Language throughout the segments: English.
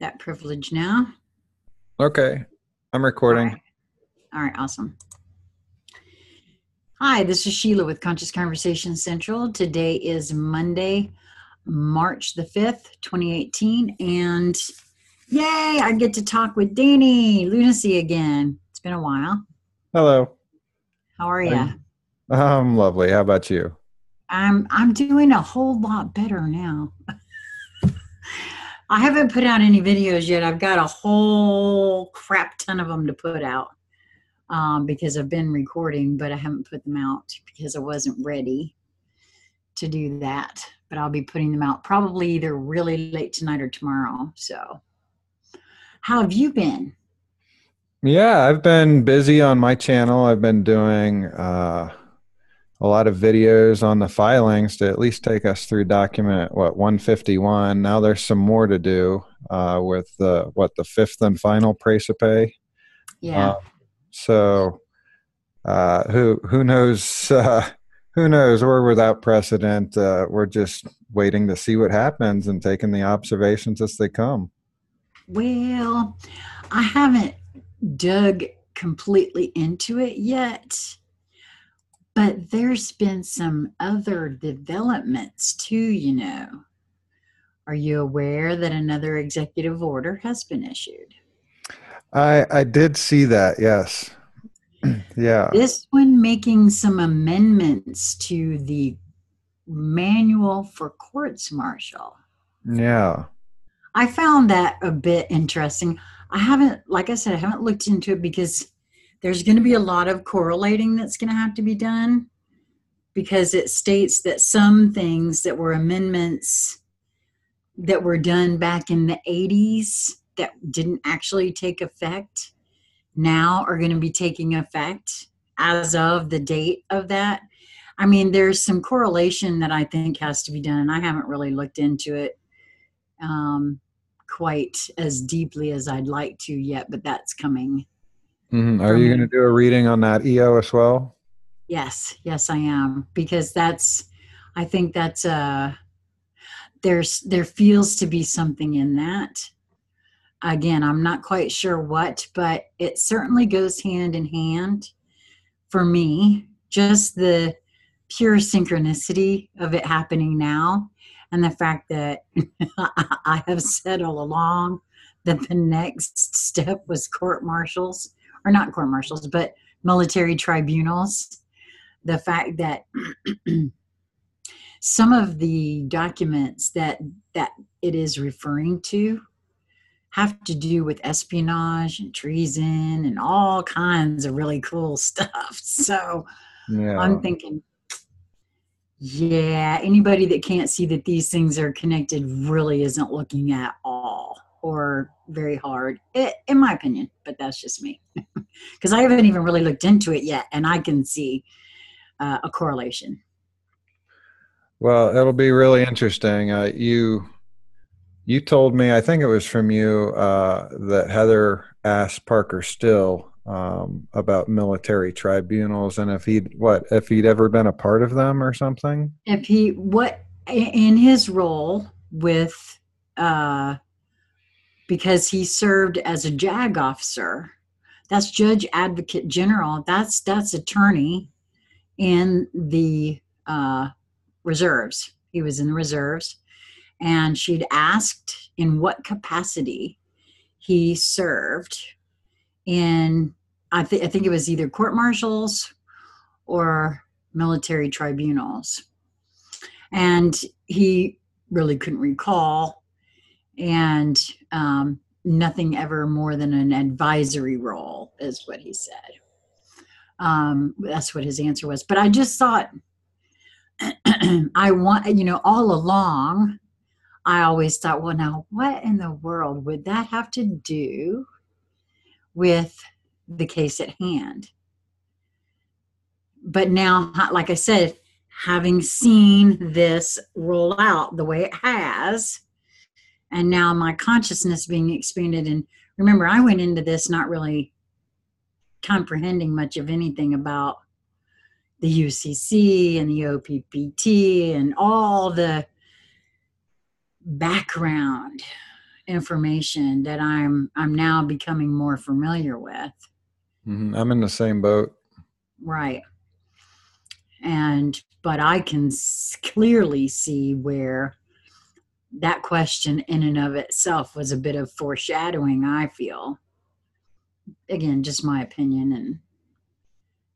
that privilege now. Okay, I'm recording. All right, awesome. Hi, this is Sheila with Conscious Conversation Central. Today is Monday, March the 5th, 2018, and yay, I get to talk with Danny Lunacy again. It's been a while. Hello. How are you? I'm lovely. How about you? I'm doing a whole lot better now. I haven't put out any videos yet. I've got a whole crap ton of them to put out because I've been recording, but I haven't put them out because I wasn't ready to do that. But I'll be putting them out probably either really late tonight or tomorrow. So how have you been? Yeah, I've been busy on my channel. I've been doing a lot of videos on the filings to at least take us through document, what, 151. Now there's some more to do with the fifth and final Praecipe. Yeah. Who knows? Who knows? We're without precedent. We're just waiting to see what happens and taking the observations as they come. Well, I haven't dug completely into it yet, but there's been some other developments too, you know. Are you aware that another executive order has been issued? I did see that, yes. Yeah. This one making some amendments to the manual for courts martial. Yeah. I found that a bit interesting. I haven't, like I said, I haven't looked into it because there's going to be a lot of correlating that's going to have to be done, because it states that some things that were amendments that were done back in the 80s that didn't actually take effect now are going to be taking effect as of the date of that. I mean, there's some correlation that I think has to be done, and I haven't really looked into it quite as deeply as I'd like to yet, but that's coming. Mm-hmm. Are you going to do a reading on that EO as well? Yes, I am, because there feels to be something in that. Again, I'm not quite sure what, but it certainly goes hand in hand for me, just the pure synchronicity of it happening now. And the fact that I have said all along that the next step was court-martials, or not court-martials, but military tribunals. The fact that some of the documents that it is referring to have to do with espionage and treason and all kinds of really cool stuff. So yeah. I'm thinking, yeah, anybody that can't see that these things are connected really isn't looking at all, or very hard, in my opinion, but that's just me. Because I haven't even really looked into it yet, and I can see a correlation. Well, it'll be really interesting. You told me, I think it was from you, that Heather asked Parker Still about military tribunals and if he'd ever been a part of them or something. In his role with, because he served as a JAG officer, that's Judge Advocate General, that's attorney in the reserves. He was in the reserves, and she'd asked in what capacity he served in, I think it was either court martials or military tribunals. And he really couldn't recall, and nothing ever more than an advisory role is what he said. That's what his answer was. But I just thought, all along, I always thought, well, now what in the world would that have to do with the case at hand? But now, like I said, having seen this roll out the way it has, and now my consciousness being expanded, and remember, I went into this not really comprehending much of anything about the UCC and the OPPT and all the background information that I'm now becoming more familiar with. Mm-hmm. I'm in the same boat. Right. But I can clearly see where that question in and of itself was a bit of foreshadowing, I feel. Again, just my opinion, and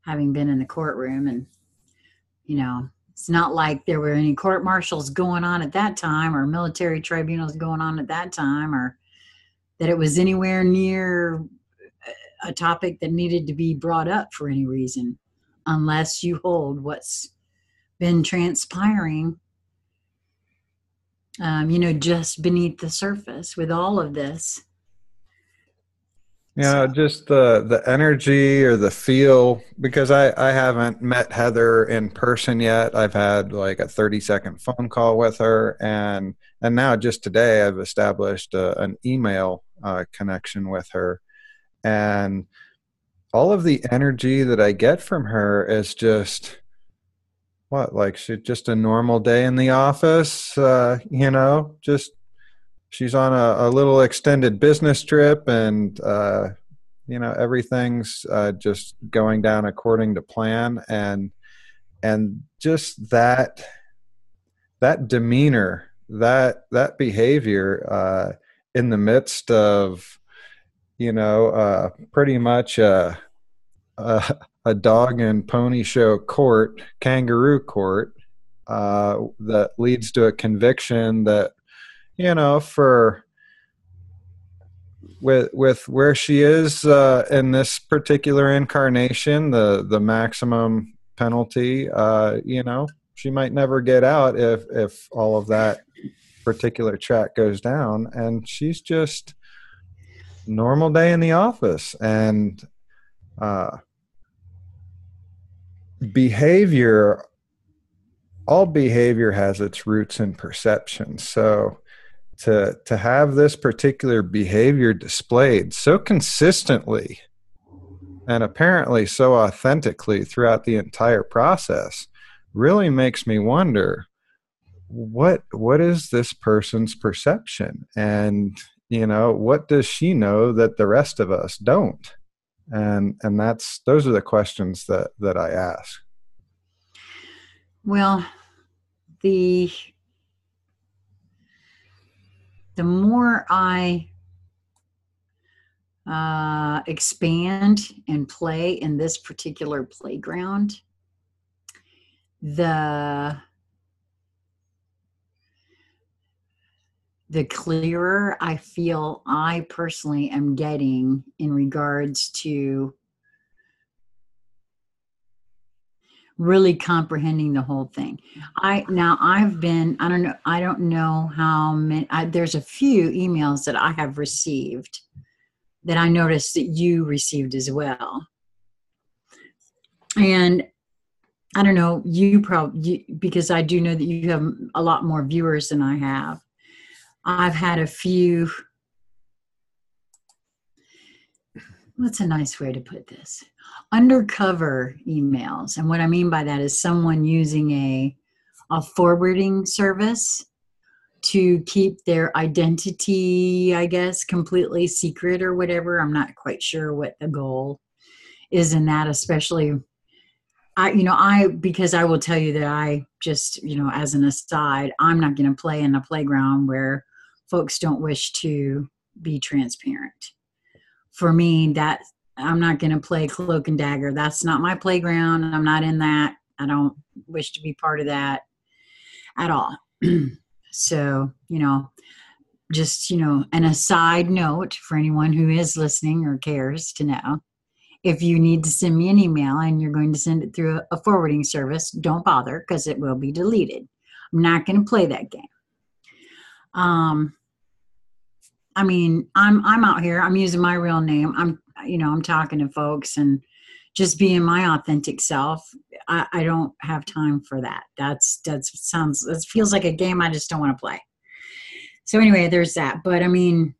having been in the courtroom, and, you know, it's not like there were any court martials going on at that time, or military tribunals going on at that time, or that it was anywhere near a topic that needed to be brought up for any reason, unless you hold what's been transpiring, you know, just beneath the surface with all of this. Yeah, just the energy or the feel, because I haven't met Heather in person yet. I've had like a 30-second phone call with her, and now just today I've established an email connection with her. And all of the energy that I get from her is just, what, like she, just a normal day in the office, you know, just... She's on a little extended business trip, and, you know, everything's just going down according to plan. And just that demeanor, that behavior in the midst of, you know, pretty much a dog and pony show court, kangaroo court, that leads to a conviction that, you know, for with where she is in this particular incarnation, the maximum penalty, you know, she might never get out if all of that particular track goes down. And she's just normal day in the office, and behavior. All behavior has its roots in perception, so. To have this particular behavior displayed so consistently and apparently so authentically throughout the entire process really makes me wonder what is this person's perception, and, you know, what does she know that the rest of us don't? And those are the questions that I ask. Well, the more I expand and play in this particular playground, the clearer I feel I personally am getting in regards to really comprehending the whole thing. There's a few emails that I have received that I noticed that you received as well. And I don't know, because I do know that you have a lot more viewers than I have. I've had a few, what's a nice way to put this? Undercover emails. And what I mean by that is someone using a forwarding service to keep their identity, I guess, completely secret or whatever. I'm not quite sure what the goal is in that, especially, because I will tell you that I just, you know, as an aside, I'm not going to play in a playground where folks don't wish to be transparent. For me, that I'm not going to play cloak and dagger. That's not my playground. I'm not in that. I don't wish to be part of that at all. So, you know, just, you know, an aside note for anyone who is listening or cares to know, if you need to send me an email and you're going to send it through a forwarding service, don't bother, because it will be deleted. I'm not going to play that game. I mean, I'm out here, I'm using my real name. I'm talking to folks and just being my authentic self. I don't have time for that. That feels like a game I just don't want to play. So anyway, there's that. But I mean,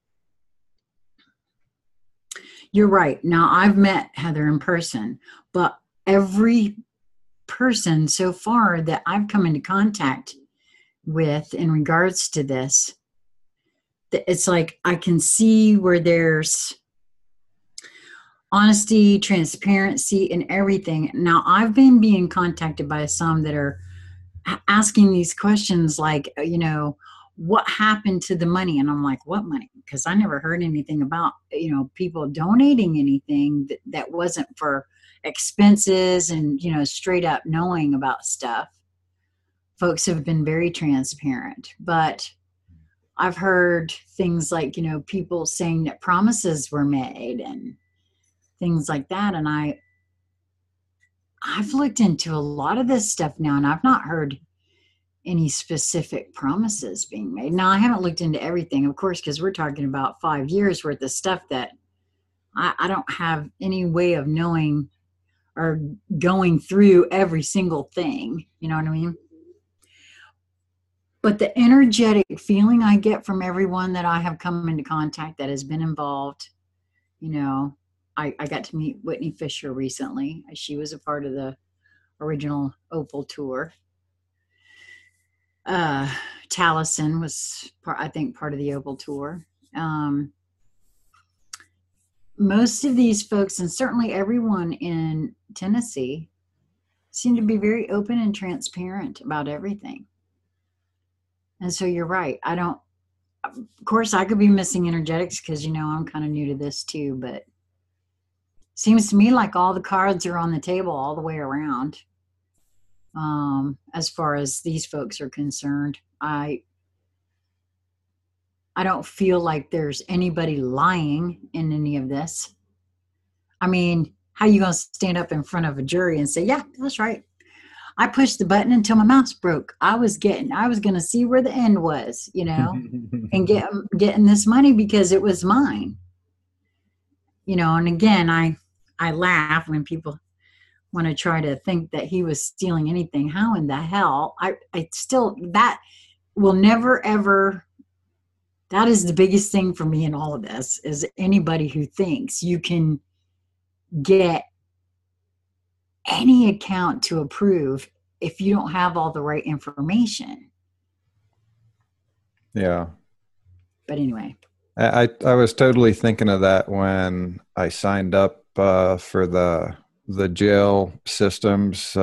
you're right. Now, I've met Heather in person, but every person so far that I've come into contact with in regards to this it's like I can see where there's honesty, transparency, and everything. Now, I've been being contacted by some that are asking these questions like, you know, what happened to the money? And I'm like, what money? Because I never heard anything about, you know, people donating anything that wasn't for expenses and, you know, straight up knowing about stuff. Folks have been very transparent, but I've heard things like, you know, people saying that promises were made and things like that. And I've looked into a lot of this stuff now, and I've not heard any specific promises being made. Now, I haven't looked into everything, of course, because we're talking about 5 years worth of stuff that I don't have any way of knowing or going through every single thing. You know what I mean? But the energetic feeling I get from everyone that I have come into contact that has been involved, you know, I got to meet Whitney Fisher recently. She was a part of the original Opal Tour. Taliesin was, part of the Opal Tour. Most of these folks, and certainly everyone in Tennessee, seem to be very open and transparent about everything. And so you're right. Of course, I could be missing energetics because, you know, I'm kind of new to this too, but seems to me like all the cards are on the table all the way around. As far as these folks are concerned, I don't feel like there's anybody lying in any of this. I mean, how are you going to stand up in front of a jury and say, yeah, that's right. I pushed the button until my mouse broke. I was going to see where the end was, you know, and getting this money because it was mine. You know, and again, I laugh when people want to try to think that he was stealing anything. How in the hell? That will never, ever, that is the biggest thing for me in all of this, is anybody who thinks you can get any account to approve if you don't have all the right information. Yeah. But anyway. I was totally thinking of that when I signed up for the jail systems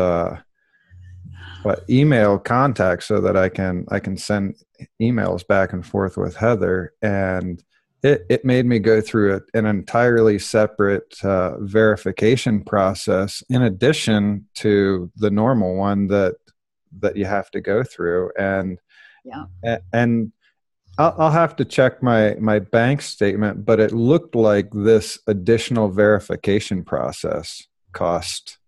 email contact so that I can send emails back and forth with Heather, and it made me go through an entirely separate verification process in addition to the normal one that you have to go through, and yeah, and I'll have to check my bank statement, but it looked like this additional verification process cost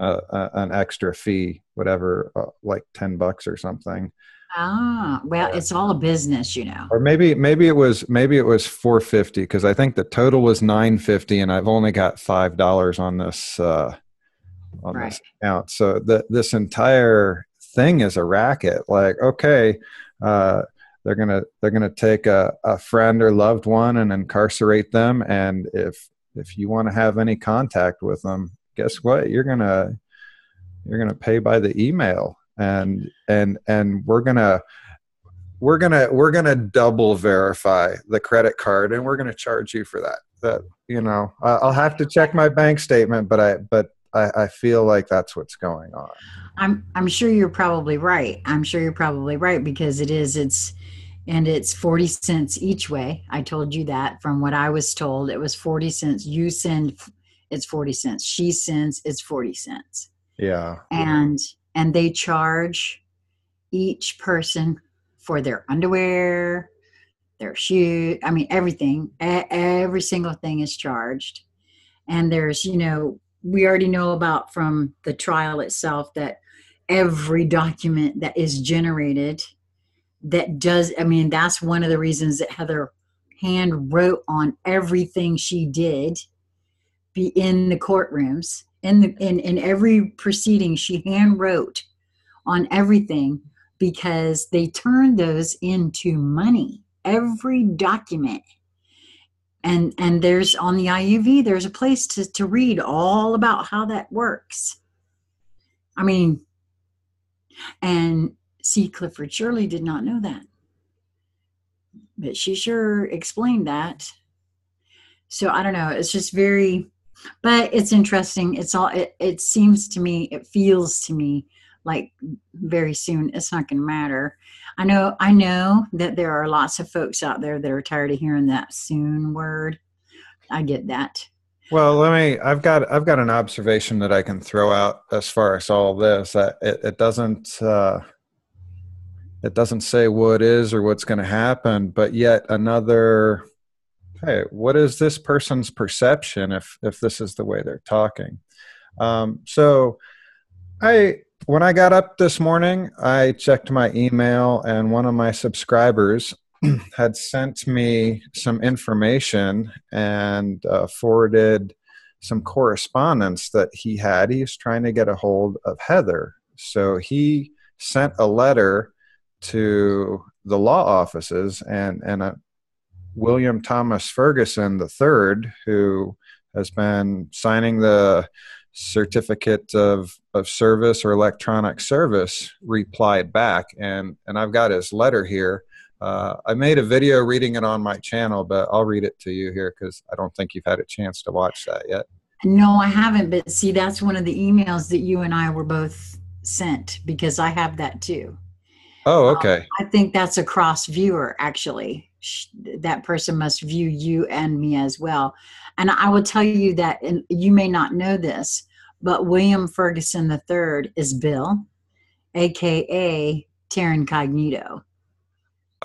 an extra fee, whatever, like $10 or something. Ah, well, it's all a business, you know. Or maybe it was $4.50, because I think the total was $9.50, and I've only got $5 on this this account. So this entire thing is a racket. Like, okay. They're gonna take a friend or loved one and incarcerate them. And if you want to have any contact with them, guess what? You're gonna pay by the email, and we're gonna double verify the credit card, and we're gonna charge you for that. That, you know, I'll have to check my bank statement, but I feel like that's what's going on. I'm sure you're probably right. Because it's 40 cents each way. I told you that from what I was told. It was 40 cents. You send, it's 40 cents. She sends, it's 40 cents. Yeah. And they charge each person for their underwear, their shoe. I mean, everything, every single thing is charged. And there's, you know, we already know about from the trial itself that every document that is generated that does, I mean, that's one of the reasons that Heather hand wrote on everything she did be in the courtrooms, in every proceeding she hand wrote on everything, because they turned those into money, every document. And there's, on the IUV, there's a place to read all about how that works. I mean, and C. Clifford Shirley did not know that. but she sure explained that. So I don't know. It's just very, but it's interesting. It's all, it seems to me, it feels to me like very soon it's not going to matter. I know that there are lots of folks out there that are tired of hearing that soon word. I get that. Well, I've got an observation that I can throw out as far as all this. It doesn't say what is or what's going to happen, but yet another, hey, what is this person's perception if this is the way they're talking? When I got up this morning, I checked my email, and one of my subscribers had sent me some information and forwarded some correspondence that he had. He was trying to get a hold of Heather. So he sent a letter to the law offices, and William Thomas Ferguson III, who has been signing the certificate of service or electronic service, replied back. And I've got his letter here. I made a video reading it on my channel, but I'll read it to you here because I don't think you've had a chance to watch that yet. No, I haven't. But see, that's one of the emails that you and I were both sent, because I have that too. Oh, okay. I think that's a cross viewer, actually. That person must view you and me as well. And I will tell you that, and you may not know this, but William Ferguson III is Bill, a.k.a. Terran Cognito.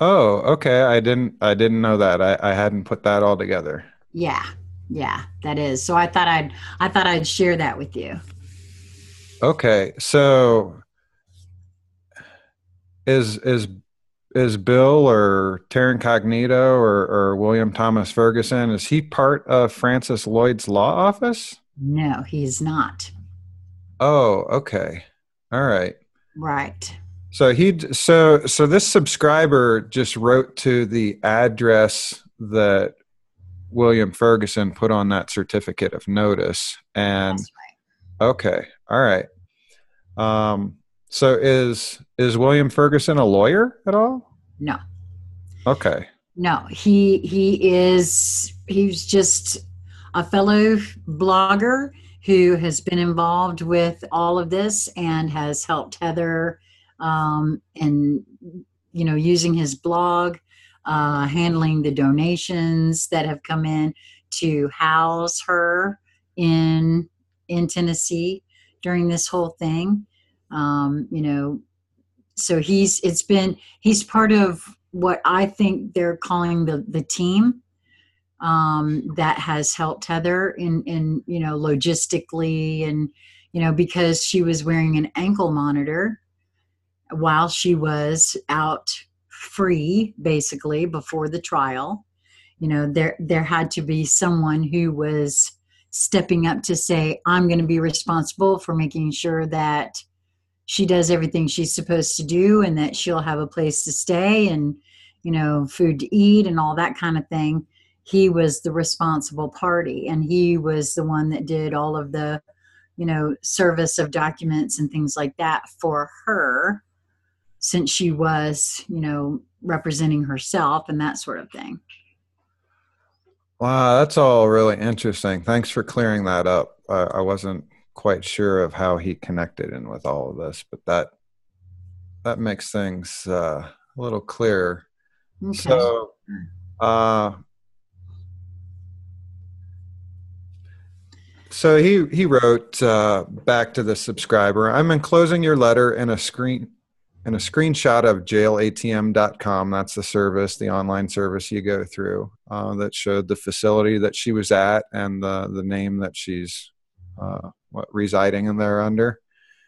Oh, okay. I didn't know that. I hadn't put that all together. Yeah, that is. So I thought I'd share that with you. Okay. So is Bill or Terran Cognito or William Thomas Ferguson, is he part of Francis Lloyd's law office? No, he's not. Oh, okay. All right. Right. So this subscriber just wrote to the address that William Ferguson put on that certificate of notice, and that's right. Okay, all right. So is William Ferguson a lawyer at all? No. Okay. No, he's just a fellow blogger who has been involved with all of this and has helped Heather. And, you know, using his blog, handling the donations that have come in to house her in Tennessee during this whole thing. You know, so he's part of what I think they're calling the team, that has helped Heather in, you know, logistically, and, you know, because she was wearing an ankle monitor while she was out free, basically, before the trial. You know, there had to be someone who was stepping up to say, I'm going to be responsible for making sure that she does everything she's supposed to do, and that she'll have a place to stay and, you know, food to eat and all that kind of thing. He was the responsible party, and he was the one that did all of the, you know, service of documents and things like that for her, since she was, you know, representing herself and that sort of thing. Wow, that's all really interesting. Thanks for clearing that up. I wasn't quite sure of how he connected in with all of this, but that makes things a little clearer. Okay. So, so he wrote back to the subscriber, I'm enclosing your letter in a screenshot of jailatm.com. That's the service, the online service you go through, that showed the facility that she was at and the name that she's residing in there under.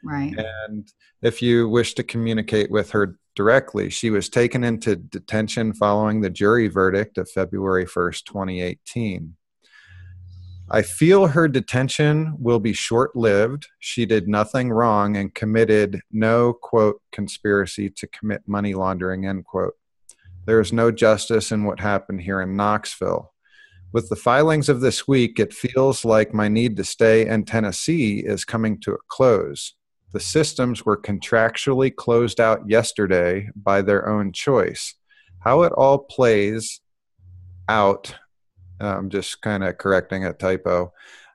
Right. And if you wish to communicate with her directly, she was taken into detention following the jury verdict of February 1st, 2018. I feel her detention will be short-lived. She did nothing wrong and committed no, quote, conspiracy to commit money laundering, end quote. There is no justice in what happened here in Knoxville. With the filings of this week, it feels like my need to stay in Tennessee is coming to a close. The systems were contractually closed out yesterday by their own choice. how it all plays out. I'm just kind of correcting a typo.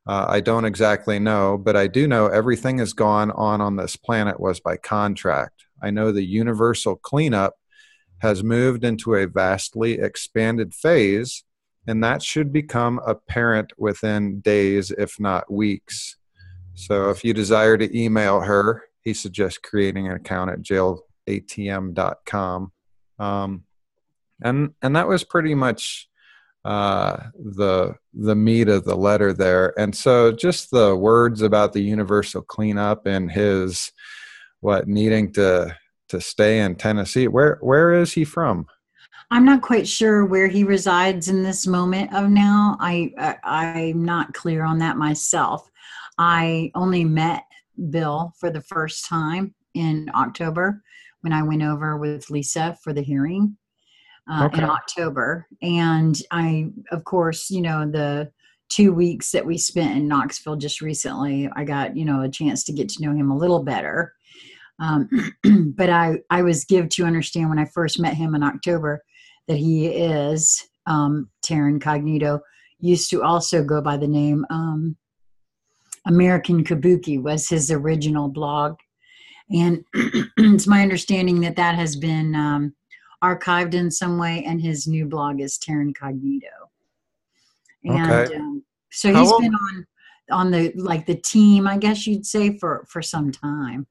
I don't exactly know, but I do know everything has gone on this planet was by contract. I know the universal cleanup has moved into a vastly expanded phase, and that should become apparent within days, if not weeks. So if you desire to email her, he suggests creating an account at jailatm.com. And that was pretty much the meat of the letter there. And so just the words about the universal cleanup and his, what, needing to stay in Tennessee. Where is he from? I'm not quite sure where he resides in this moment of now. I'm not clear on that myself. I only met Bill for the first time in October when I went over with Lisa for the hearing in October. And I, of course, you know, the 2 weeks that we spent in Knoxville just recently, I got, you know, a chance to get to know him a little better. But I was given to understand when I first met him in October that he is Terran Cognito, used to also go by the name American Kabuki was his original blog. And it's my understanding that that has been archived in some way, and his new blog is Terran Cognito. And so he's been on the, like, the team, I guess you'd say, for some time.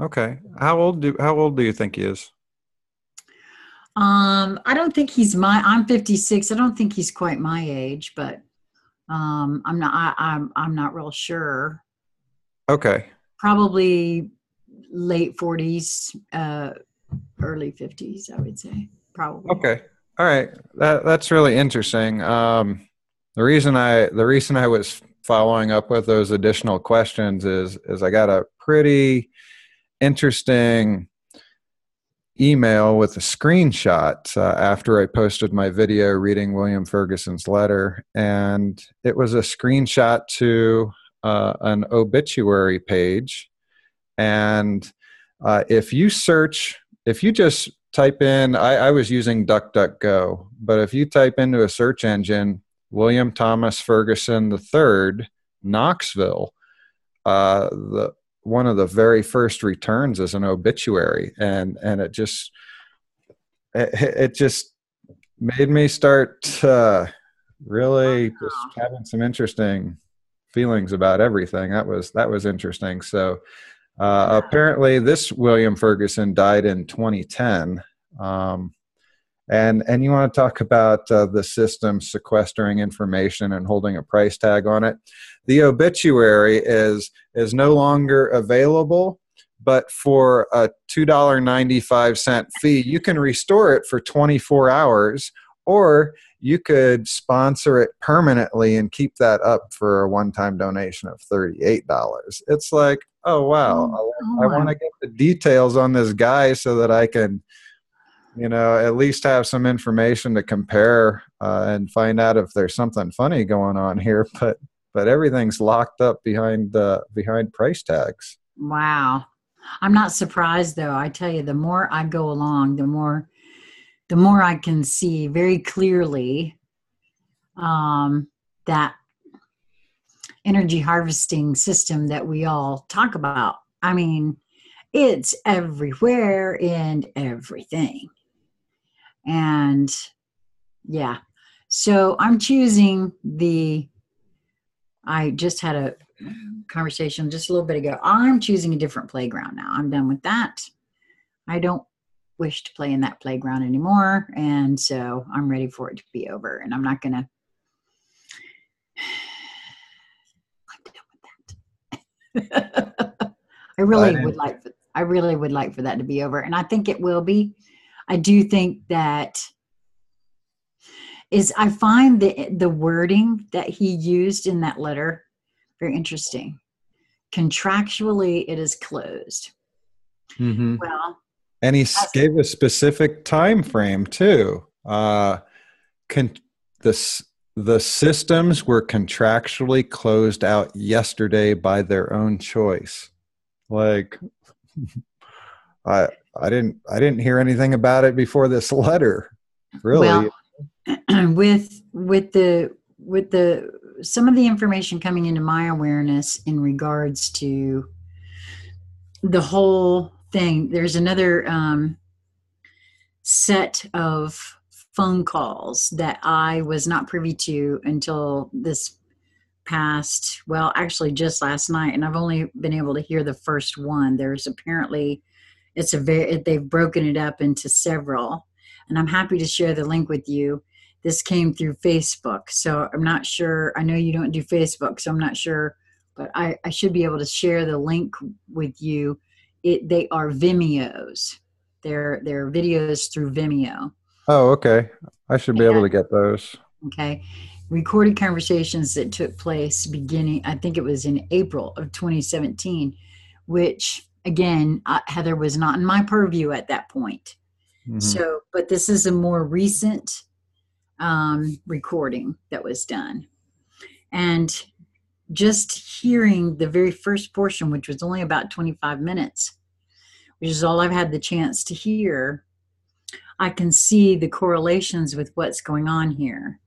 Okay. How old do you think he is? I don't think he's I'm 56. I don't think he's quite my age, but I'm not real sure. Okay. Probably late 40s, early 50s, I would say. Probably. Okay. All right. That's really interesting. The reason I was following up with those additional questions is I got a pretty interesting email with a screenshot after I posted my video reading William Ferguson's letter, and it was a screenshot to an obituary page. And if you just type in, I was using DuckDuckGo, but if you type into a search engine William Thomas Ferguson III, Knoxville, one of the very first returns is an obituary, and it just made me start really just having some interesting feelings about everything. That was interesting. So apparently this William Ferguson died in 2010. And you want to talk about the system sequestering information and holding a price tag on it. The obituary is no longer available, but for a $2.95 fee, you can restore it for 24 hours, or you could sponsor it permanently and keep that up for a one-time donation of $38. It's like, oh, wow, I want to get the details on this guy so that I can, you know, at least have some information to compare and find out if there's something funny going on here. But everything's locked up behind price tags. Wow, I'm not surprised though. I tell you, the more I go along, the more I can see very clearly that energy harvesting system that we all talk about. I mean, it's everywhere and everything. And yeah, so I'm choosing I just had a conversation just a little bit ago. I'm choosing a different playground now. I'm done with that. I don't wish to play in that playground anymore. And so I'm ready for it to be over, and I'm not going to, I'm done with that. I really would like for that to be over. And I think it will be. I do think that I find the wording that he used in that letter very interesting. Contractually, it is closed. Mm-hmm. Well, and he gave a specific time frame too. The systems were contractually closed out yesterday by their own choice. Like, I didn't hear anything about it before this letter, really. Well, with some of the information coming into my awareness in regards to the whole thing, there's another set of phone calls that I was not privy to until this past, well, actually just last night, and I've only been able to hear the first one. There's apparently, they've broken it up into several, and I'm happy to share the link with you. This came through Facebook, so I'm not sure. I know you don't do Facebook, so I'm not sure, but I should be able to share the link with you. They are Vimeos. They're videos through Vimeo. Oh, okay. I should be able to get those. Okay. Recorded conversations that took place beginning, I think it was in April of 2017, which, again, Heather was not in my purview at that point. Mm-hmm. So, but this is a more recent recording that was done. And just hearing the very first portion, which was only about 25 minutes, which is all I've had the chance to hear, I can see the correlations with what's going on here,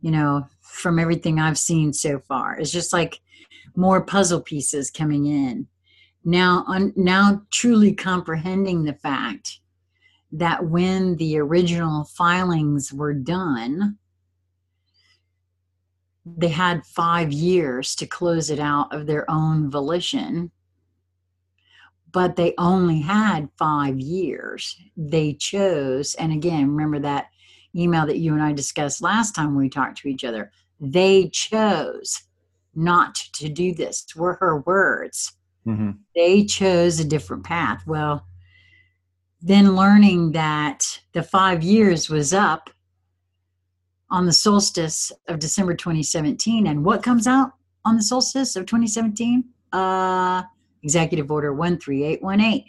you know, from everything I've seen so far. It's just like more puzzle pieces coming in. Now truly comprehending the fact that when the original filings were done, they had 5 years to close it out of their own volition, but they only had 5 years. They chose, and again, remember that email that you and I discussed last time we talked to each other, they chose not to do this, were her words. Mm-hmm. They chose a different path. Well, then learning that the 5 years was up on the solstice of December 2017, and what comes out on the solstice of 2017? Executive Order 13818,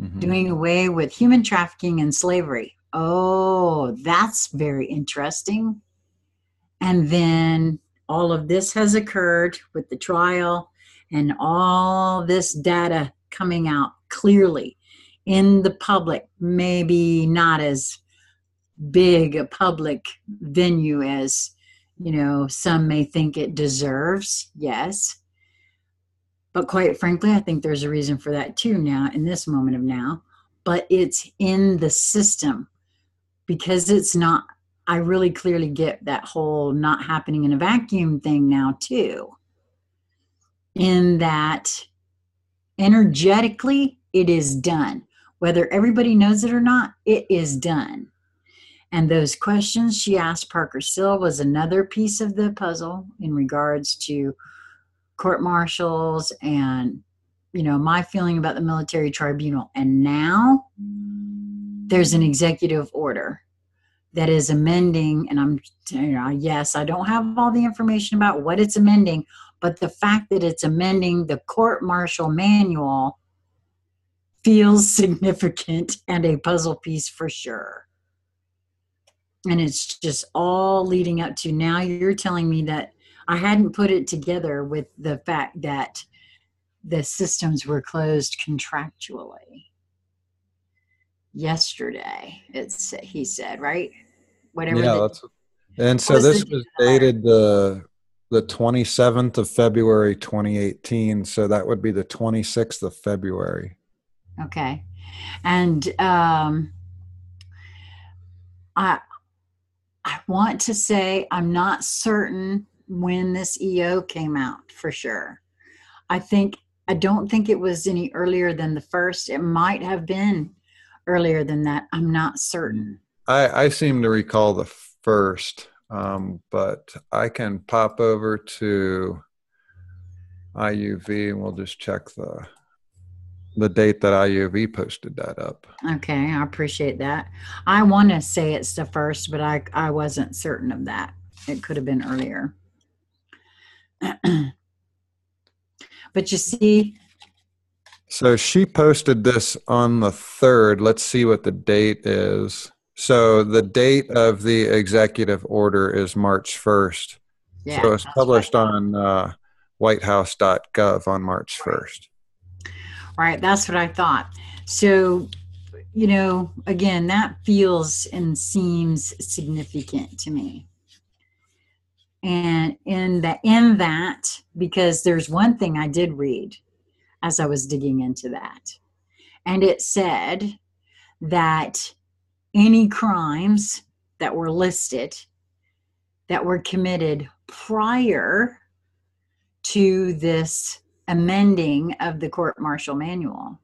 mm-hmm. doing away with human trafficking and slavery. Oh, that's very interesting. And then all of this has occurred with the trial and all this data coming out clearly in the public, maybe not as big a public venue as, you know, some may think it deserves. Yes. But quite frankly, I think there's a reason for that too now, in this moment of now. But it's in the system, because it's not, I really clearly get that whole not happening in a vacuum thing now too. In that energetically, it is done. Whether everybody knows it or not, it is done. And those questions she asked Parker Still was another piece of the puzzle in regards to court martials and, you know, my feeling about the military tribunal. And now there's an executive order that is amending, and I'm, you know, yes, I don't have all the information about what it's amending, but the fact that it's amending the court martial manual feels significant and a puzzle piece for sure. And it's just all leading up to now. You're telling me that I hadn't put it together with the fact that the systems were closed contractually. Yesterday, he said, right? Whatever. Yeah, and so this was dated the 27th of February, 2018. So that would be the 26th of February. Okay. And I want to say I'm not certain when this EO came out for sure. I don't think it was any earlier than the first. It might have been earlier than that. I'm not certain. I seem to recall the first, but I can pop over to IUV and we'll just check the date that IUV posted that up. Okay. I appreciate that. I want to say it's the first, but I wasn't certain of that. It could have been earlier. But you see, so she posted this on the 3rd. Let's see what the date is. So the date of the executive order is March 1st. Yeah, so it's published on whitehouse.gov on March 1st. right? That's what I thought. So, you know, again, that feels and seems significant to me. And in that, because there's one thing I did read as I was digging into that, and it said that any crimes that were listed that were committed prior to this amending of the court-martial manual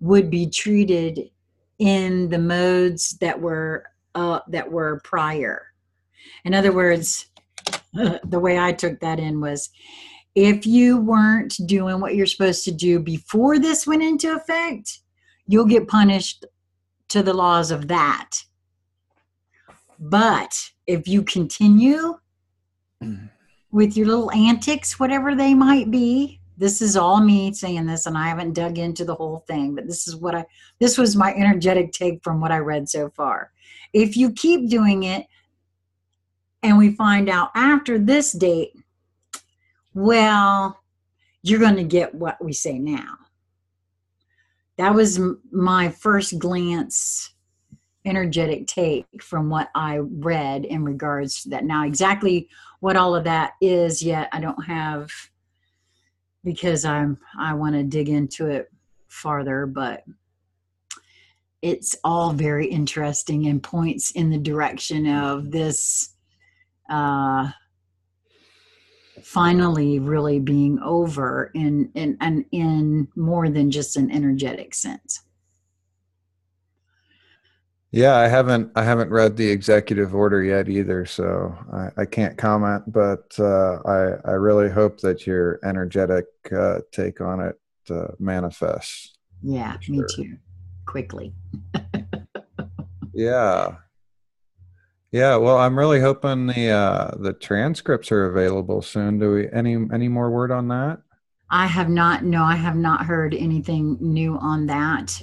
would be treated in the modes that were prior. In other words, the way I took that in was, if you weren't doing what you're supposed to do before this went into effect, you'll get punished to the laws of that. But if you continue with your little antics, whatever they might be, this is all me saying this, and I haven't dug into the whole thing, but this is what I, this was my energetic take from what I read so far. If you keep doing it, and we find out after this date, well, you're going to get what we say now. That was my first glance energetic take from what I read in regards to that. Now, exactly what all of that is yet, I don't have, because I want to dig into it farther, but it's all very interesting and points in the direction of this finally really being over in more than just an energetic sense. Yeah, I haven't read the executive order yet either, so I can't comment, but I really hope that your energetic take on it manifests. Yeah, sure. Me too. Quickly. Yeah. Yeah, well, I'm really hoping the transcripts are available soon. Do we any more word on that? I have not. No, I have not heard anything new on that.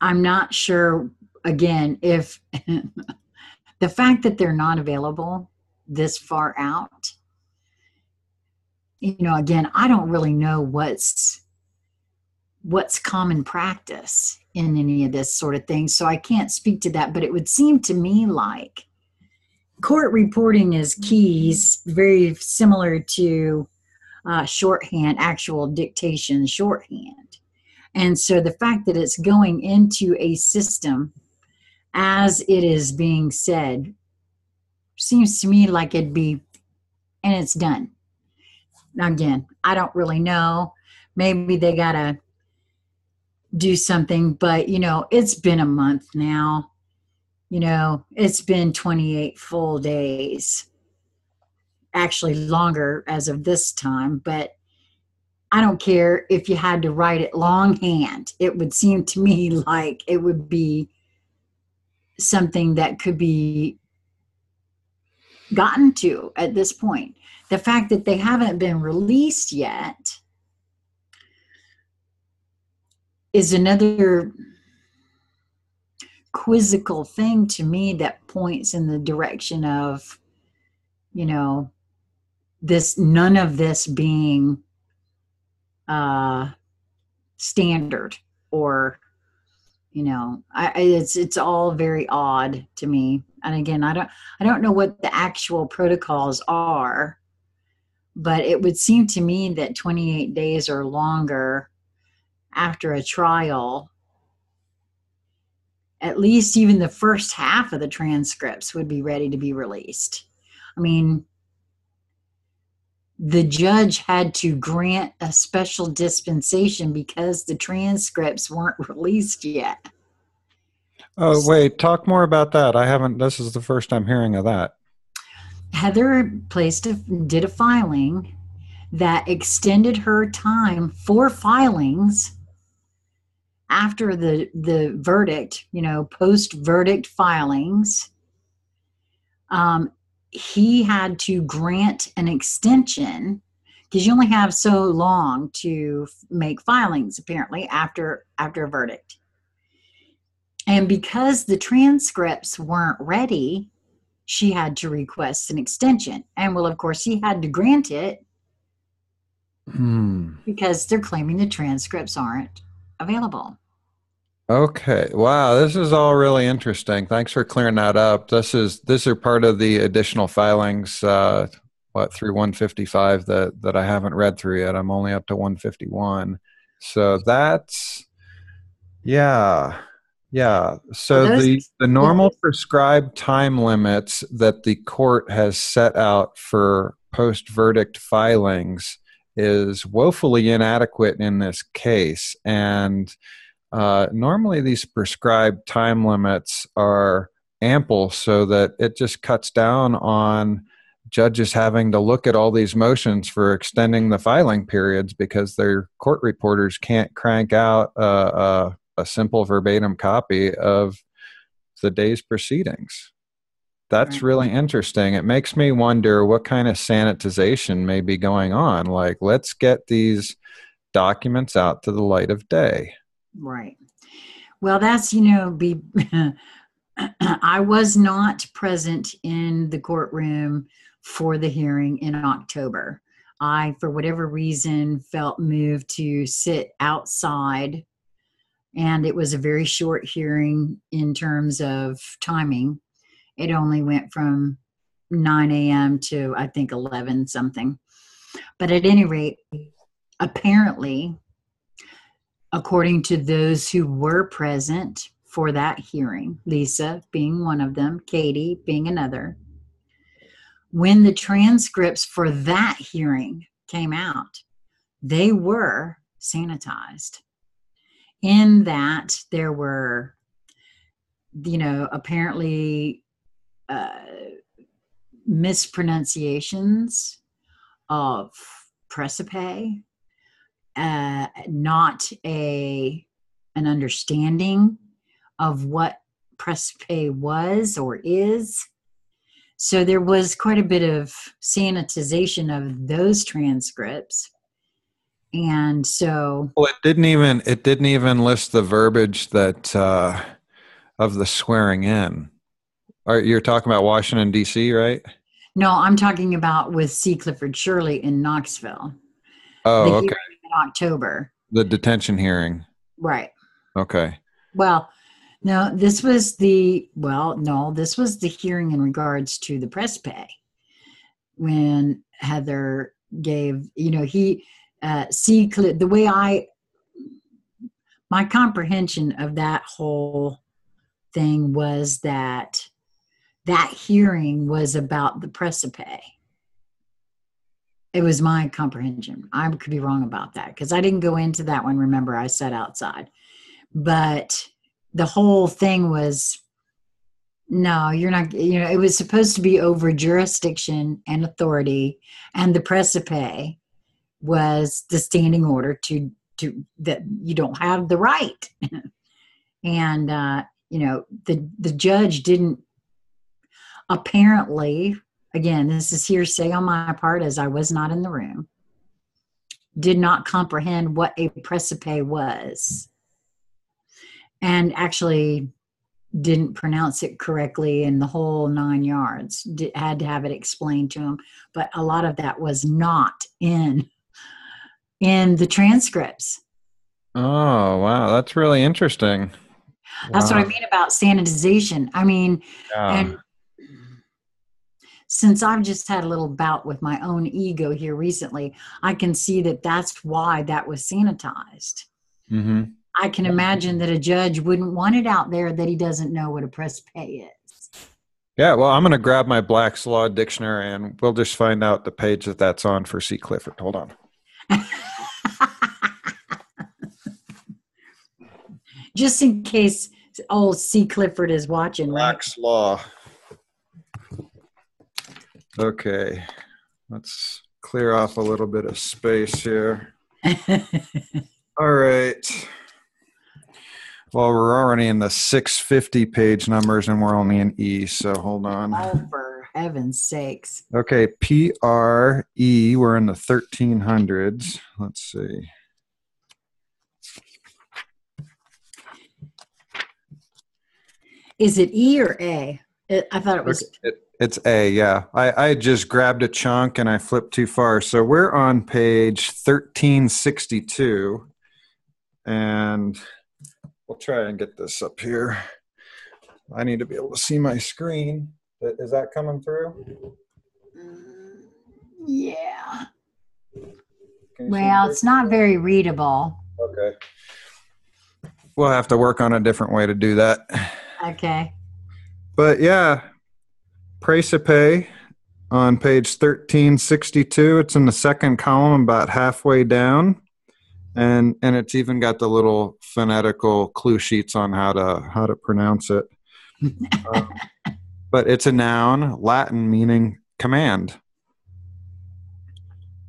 I'm not sure, again, if the fact that they're not available this far out, you know, again, I don't really know what's common practice in any of this sort of thing. So I can't speak to that, but it would seem to me like court reporting is keys, very similar to shorthand, actual dictation shorthand. And so the fact that it's going into a system as it is being said seems to me like it'd be, and it's done. Now, again, I don't really know. Maybe they got to do something, but, you know, it's been a month now. You know, it's been 28 full days, actually longer as of this time, but I don't care if you had to write it longhand. It would seem to me like it would be something that could be gotten to at this point. The fact that they haven't been released yet is another quizzical thing to me that points in the direction of, you know, this, none of this being standard, or, you know, it's all very odd to me. And again, I don't know what the actual protocols are, but it would seem to me that 28 days or longer after a trial, at least even the first half of the transcripts would be ready to be released. I mean, the judge had to grant a special dispensation because the transcripts weren't released yet. Oh, wait, talk more about that. This is the first I'm hearing of that. Heather did a filing that extended her time for filings after the verdict, you know, post-verdict filings. He had to grant an extension because you only have so long to make filings, apparently, after a verdict. And because the transcripts weren't ready, she had to request an extension. And, well, of course, he had to grant it because they're claiming the transcripts aren't available. Okay. Wow. This is all really interesting. Thanks for clearing that up. These are part of the additional filings, through 155 that I haven't read through yet. I'm only up to 151. So that's, yeah. Yeah. So the normal prescribed time limits that the court has set out for post-verdict filings is woefully inadequate in this case. And normally these prescribed time limits are ample so that it just cuts down on judges having to look at all these motions for extending the filing periods because their court reporters can't crank out a simple verbatim copy of the day's proceedings. That's really interesting. It makes me wonder what kind of sanitization may be going on. Like, let's get these documents out to the light of day. Right. Well, that's, I was not present in the courtroom for the hearing in October. I, for whatever reason, felt moved to sit outside, and it was a very short hearing in terms of timing. It only went from 9 a.m. to, I think, 11 something. But at any rate, apparently, according to those who were present for that hearing, Lisa being one of them, Katie being another, when the transcripts for that hearing came out, they were sanitized in that there were, apparently, mispronunciations of Praecipe, not an understanding of what Praecipe was or is. So there was quite a bit of sanitization of those transcripts. And so, well, it didn't even list the verbiage that of the swearing in. You're talking about Washington, D.C., right? No, I'm talking about with C. Clifford Shirley in Knoxville. Oh, okay. In October. The detention hearing. Right. Okay. Well, no, this was the hearing in regards to the Praecipe when Heather gave, my comprehension of that whole thing was that that hearing was about the Praecipe. It was my comprehension. I could be wrong about that because I didn't go into that one. Remember, I sat outside. But the whole thing was, no, you're not, it was supposed to be over jurisdiction and authority, and the Praecipe was the standing order to that you don't have the right. And, the judge didn't, apparently, again, this is hearsay on my part as I was not in the room, did not comprehend what a Praecipe was, and actually didn't pronounce it correctly in the whole 9 yards. Had to have it explained to him, but a lot of that was not in the transcripts. Oh, wow. That's really interesting. Wow. That's what I mean about sanitization. I mean, yeah. And since I've just had a little bout with my own ego here recently, I can see that that's why that was sanitized. Mm-hmm. I can imagine that a judge wouldn't want it out there that he doesn't know what a Praecipe is. Yeah, well, I'm going to grab my Black's Law Dictionary and we'll just find out the page that's on for C. Clifford. Hold on. Just in case old C. Clifford is watching. Black's Law. Okay, let's clear off a little bit of space here. All right. Well, we're already in the 650 page numbers and we're only in E, so hold on. Oh, for heaven's sakes. Okay, P-R-E, we're in the 1300s. Let's see. Is it E or A? I thought it was. Okay. It's A, yeah. I just grabbed a chunk and I flipped too far. So we're on page 1362. And we'll try and get this up here. I need to be able to see my screen. Is that coming through? Yeah. Well, it's not very readable. Okay. We'll have to work on a different way to do that. Okay. But yeah, Praecipe on page 1362. It's in the second column, about halfway down, and it's even got the little phonetical clue sheets on how to pronounce it. But it's a noun, Latin meaning command.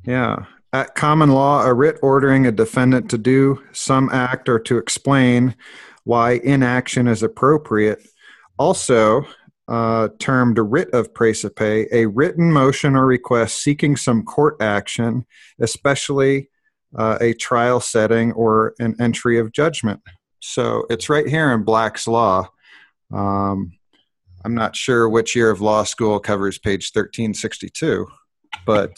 Yeah. At common law, a writ ordering a defendant to do some act or to explain why inaction is appropriate. Also, termed a writ of praecipe, a written motion or request seeking some court action, especially a trial setting or an entry of judgment. So it's right here in Black's Law. I'm not sure which year of law school covers page 1362, but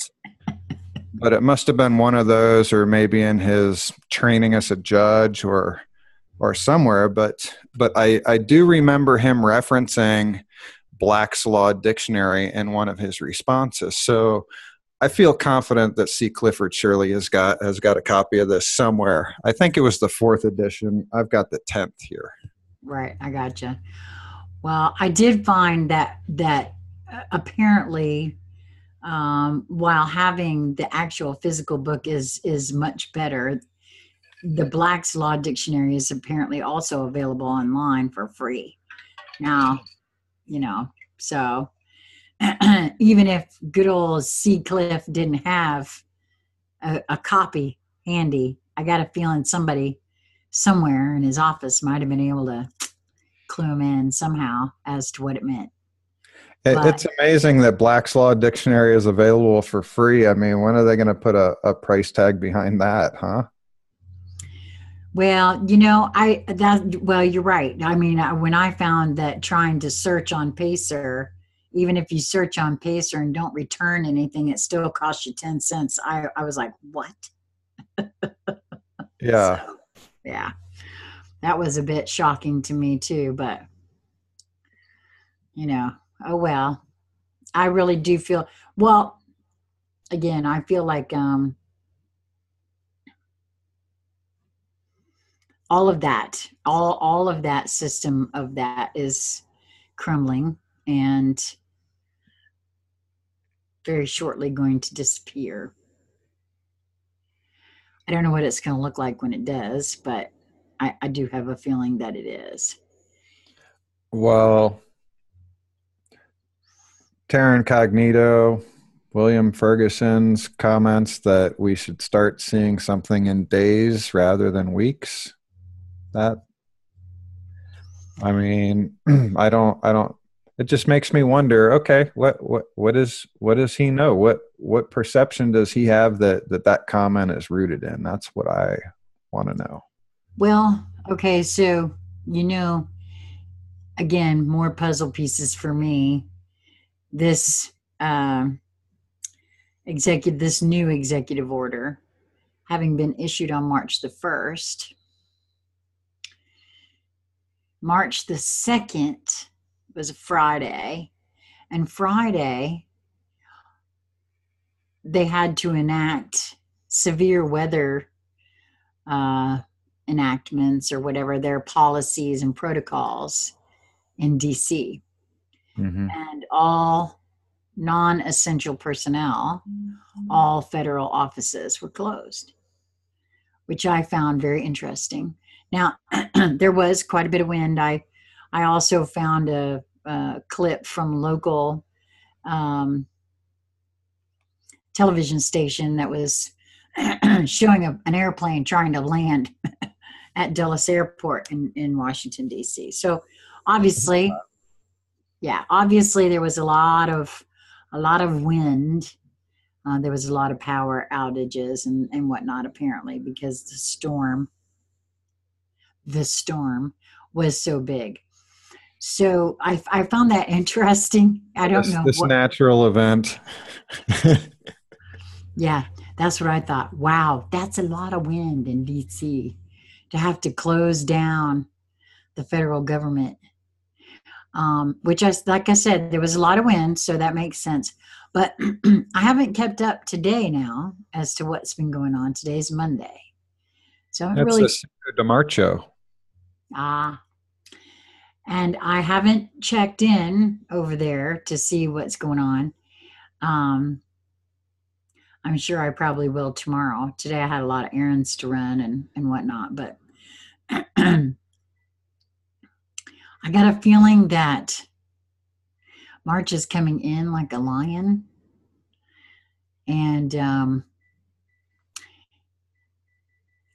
it must have been one of those, or maybe in his training as a judge or somewhere. But I do remember him referencing Black's Law Dictionary in one of his responses. So I feel confident that C. Clifford Shirley has got a copy of this somewhere. I think it was the 4th edition. I've got the 10th here. Right. I gotcha. Well, I did find that apparently while having the actual physical book is much better, the Black's Law Dictionary is apparently also available online for free. Now, you know, so even if good old C. Cliff didn't have a copy handy, I got a feeling somebody somewhere in his office might have been able to clue him in somehow as to what it meant. It's amazing that Black's Law Dictionary is available for free. I mean, when are they going to put a price tag behind that, huh? Well, you know, you're right. I mean, when I found that trying to search on Pacer, even if you search on Pacer and don't return anything, it still costs you 10 cents. I was like, what? Yeah. So, yeah. That was a bit shocking to me too, but you know, oh well. I really do feel, well, again, I feel like, all of that system of that is crumbling and very shortly going to disappear. I don't know what it's going to look like when it does, but I do have a feeling that it is. Well, Terran Cognito, William Ferguson's comments that we should start seeing something in days rather than weeks. That, I mean, I don't, it just makes me wonder, okay, what does he know? What perception does he have that comment is rooted in? That's what I want to know. Well, okay. So, you know, again, more puzzle pieces for me. This, this new executive order having been issued on March the 1st, March the 2nd was a Friday, and Friday they had to enact severe weather enactments or whatever, their policies and protocols in DC. Mm-hmm. And all non-essential personnel, all federal offices were closed, which I found very interesting. Now, there was quite a bit of wind. I also found a clip from local television station that was showing an airplane trying to land at Dulles Airport in Washington, D.C. So obviously, there was a lot of wind. There was a lot of power outages and whatnot, apparently, because the storm was so big. So I found that interesting. I don't know. This natural event. Yeah, that's what I thought. Wow, that's a lot of wind in D.C. to have to close down the federal government, which, like I said, there was a lot of wind, so that makes sense. But I haven't kept up today now as to what's been going on. Today's Monday. So I'm really... That's the Cinco de Mayo. Ah. And I haven't checked in over there to see what's going on. I'm sure I probably will tomorrow. Today I had a lot of errands to run and whatnot, but I got a feeling that March is coming in like a lion. And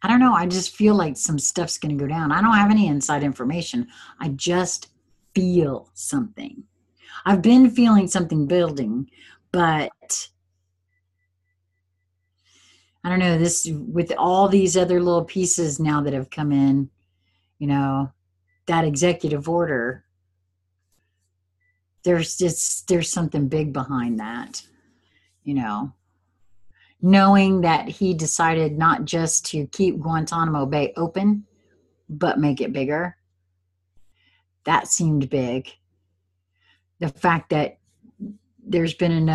I don't know. I just feel like some stuff's going to go down. I don't have any inside information. I just feel something. I've been feeling something building, but I don't know, this with all these other little pieces now that have come in, you know, that executive order, there's something big behind that, you know. Knowing that he decided not just to keep Guantanamo Bay open, but make it bigger. That seemed big. The fact that there's been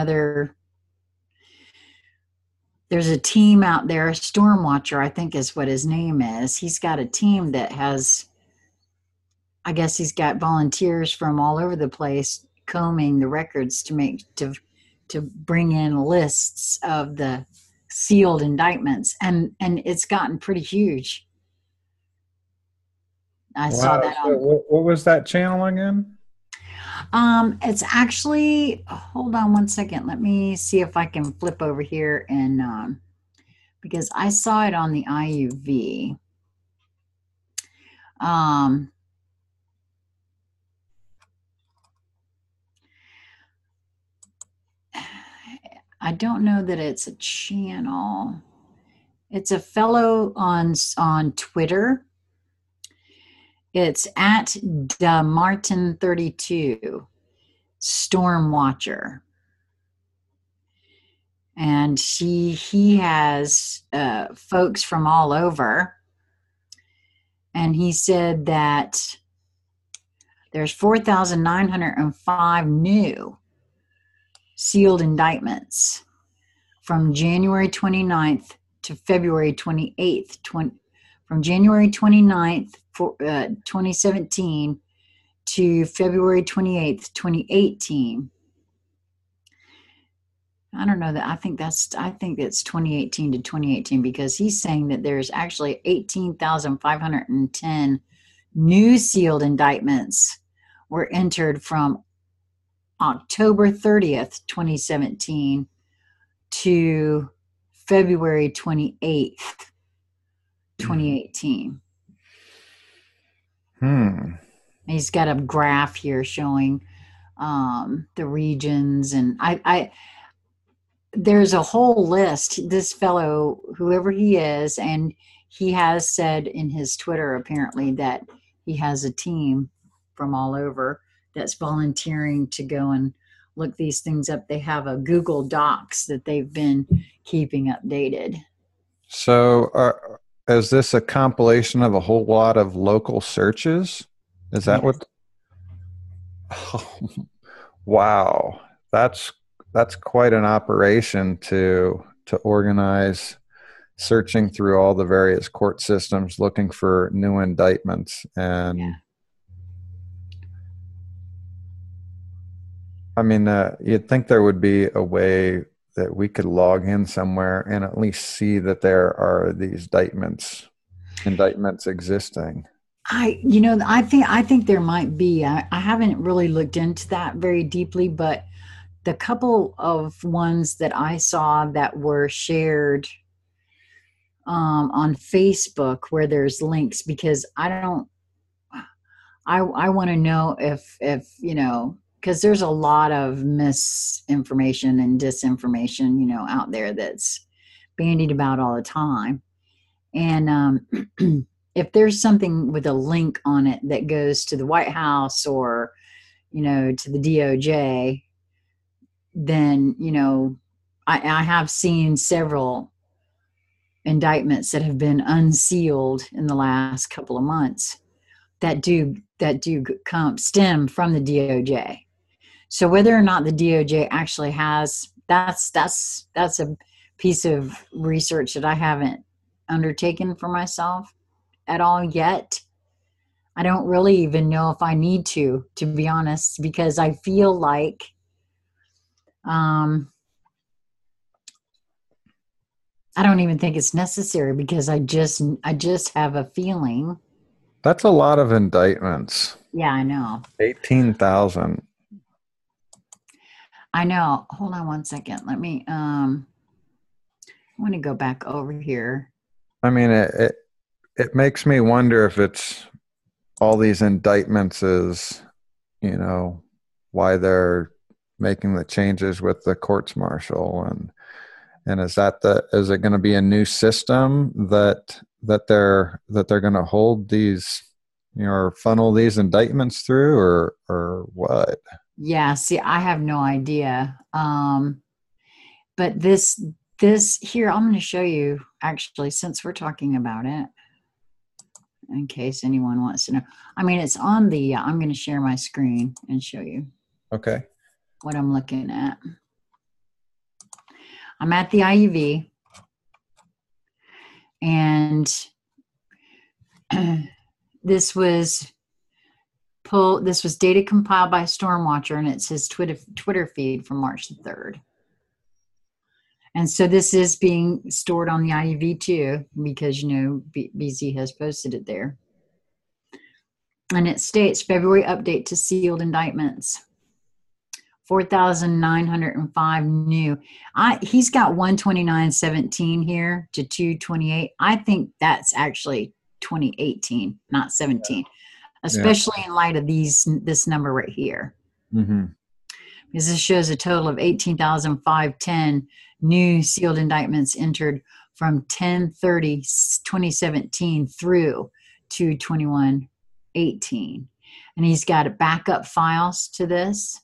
there's a team out there, Storm Watcher, I think is what his name is. He's got a team that has, I guess he's got volunteers from all over the place combing the records to bring in lists of the sealed indictments. And it's gotten pretty huge. I saw that. So what was that channel again? It's actually, hold on one second. Let me see if I can flip over here and, because I saw it on the IUV. I don't know that it's a channel. It's a fellow on Twitter. It's at DeMartin32, Storm Watcher. And he has folks from all over. And he said that there's 4,905 new sealed indictments from January 29th to February 28th, from January 29th, 2017 to February 28th, 2018. I don't know that. I think it's 2018 to 2018 because he's saying that there's actually 18,510 new sealed indictments were entered from October 30th, 2017 to February 28th, 2018. He's got a graph here showing the regions, and I there's a whole list. This fellow, whoever he is, and he has said in his Twitter apparently that he has a team from all over that's volunteering to go and look these things up. They have a Google Docs that they've been keeping updated. So is this a compilation of a whole lot of local searches? Is that what? Oh, wow. That's quite an operation to organize searching through all the various court systems, looking for new indictments. And yeah. I mean, you'd think there would be a way that we could log in somewhere and at least see that there are these indictments existing. I think there might be. I haven't really looked into that very deeply, but the couple of ones that I saw that were shared on Facebook where there's links, because I want to know if you know, because there's a lot of misinformation and disinformation, you know, out there that's bandied about all the time. And if there's something with a link on it that goes to the White House or, you know, to the DOJ, then, you know, I have seen several indictments that have been unsealed in the last couple of months that do come stem from the DOJ. So whether or not the DOJ actually has, that's a piece of research that I haven't undertaken for myself at all yet. I don't really even know if I need to be honest, because I feel like I don't even think it's necessary, because I just have a feeling. That's a lot of indictments. Yeah, I know. 18,000. I know. Hold on one second. Let me, I want to go back over here. I mean, it makes me wonder if it's all these indictments is, you know, why they're making the changes with the courts martial, and is it going to be a new system that they're going to hold these, you know, or funnel these indictments through, or what? Yeah. See, I have no idea. But this here, I'm going to show you actually, since we're talking about it, in case anyone wants to know. I mean, it's on the, I'm going to share my screen and show you. Okay. What I'm looking at. I'm at the IUV, and this was data compiled by Storm Watcher, and it's his Twitter feed from March the 3rd. And so this is being stored on the IUV too, because, you know, BZ has posted it there. And it states, February update to sealed indictments. 4,905 new. He's got 129.17 here to 228. I think that's actually 2018, not 17, especially in light of this number right here. Mm-hmm. Because this shows a total of 18,510 new sealed indictments entered from 10/30/2017 through 2/21/18, and he's got backup files to this.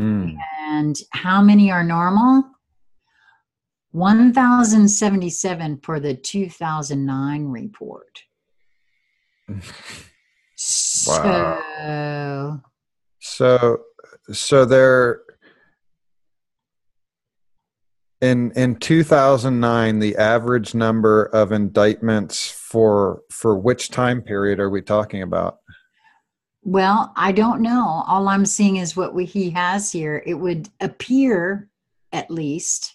And how many are normal? 1,077 for the 2009 report. Wow. So there, in 2009, the average number of indictments for which time period are we talking about? Well, I don't know. All I'm seeing is what he has here. It would appear, at least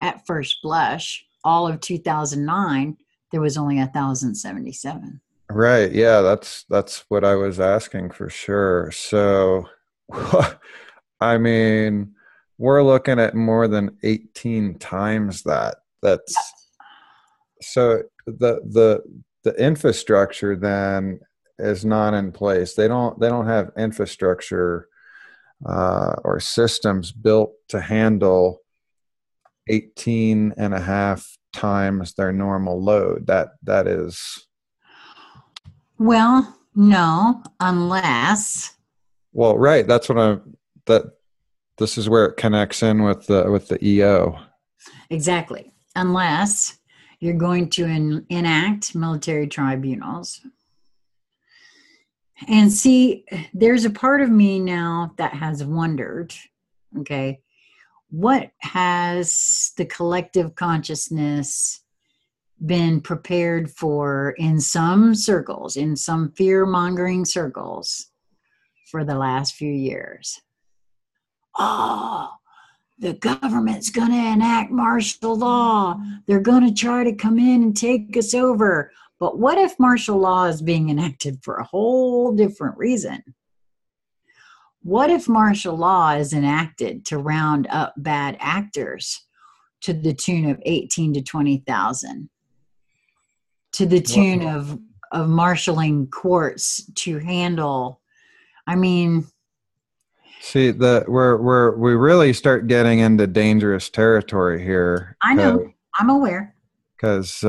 at first blush, all of 2009, there was only 1,077. Right. Yeah, that's what I was asking for sure. So, I mean, we're looking at more than 18 times that. That's so the infrastructure then is not in place. They don't have infrastructure or systems built to handle 18 and a half times their normal load. That is. Well, no, unless. Well, right. That's what this is where it connects in with the EO. Exactly. Unless you're going to enact military tribunals. And see, there's a part of me now that has wondered, okay, what has the collective consciousness been prepared for in some circles, in some fear-mongering circles, for the last few years? Oh, the government's going to enact martial law. They're going to try to come in and take us over. But what if martial law is being enacted for a whole different reason? What if martial law is enacted to round up bad actors to the tune of 18 to 20,000? To the tune of marshaling courts to handle, I mean. See, we really start getting into dangerous territory here. I know. I'm aware. Because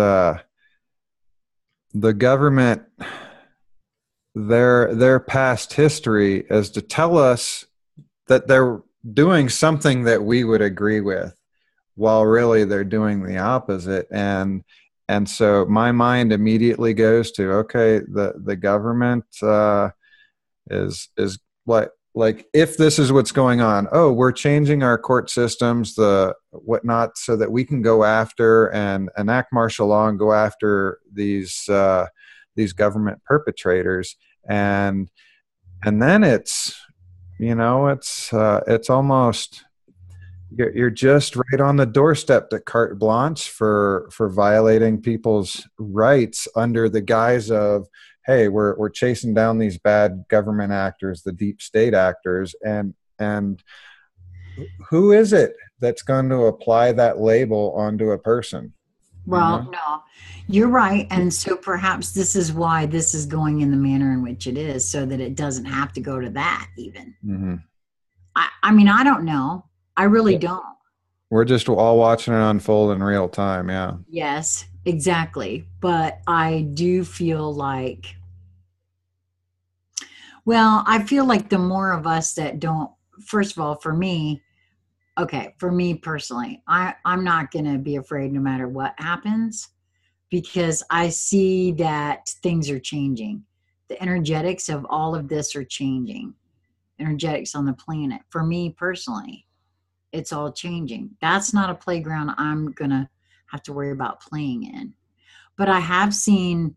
the government, their past history is to tell us that they're doing something that we would agree with, while really they're doing the opposite. And so my mind immediately goes to, okay, the government is like if this is what's going on, oh, we're changing our court systems, the whatnot, so that we can go after and enact martial law and go after these government perpetrators. And then it's, you know, it's almost, you're just right on the doorstep to carte blanche for violating people's rights under the guise of, hey, we're chasing down these bad government actors, the deep state actors, and who is it that's going to apply that label onto a person? Well, no, you're right. And so perhaps this is why this is going in the manner in which it is, so that it doesn't have to go to that even. Mm-hmm. I mean, I don't know. I really don't. We're just all watching it unfold in real time. Yeah. Yes, exactly. But I do feel like, well, I feel like the more of us that don't, first of all, for me, okay, for me personally, I'm not going to be afraid no matter what happens, because I see that things are changing. The energetics of all of this are changing. Energetics on the planet. For me personally, it's all changing. That's not a playground I'm going to have to worry about playing in. But I have seen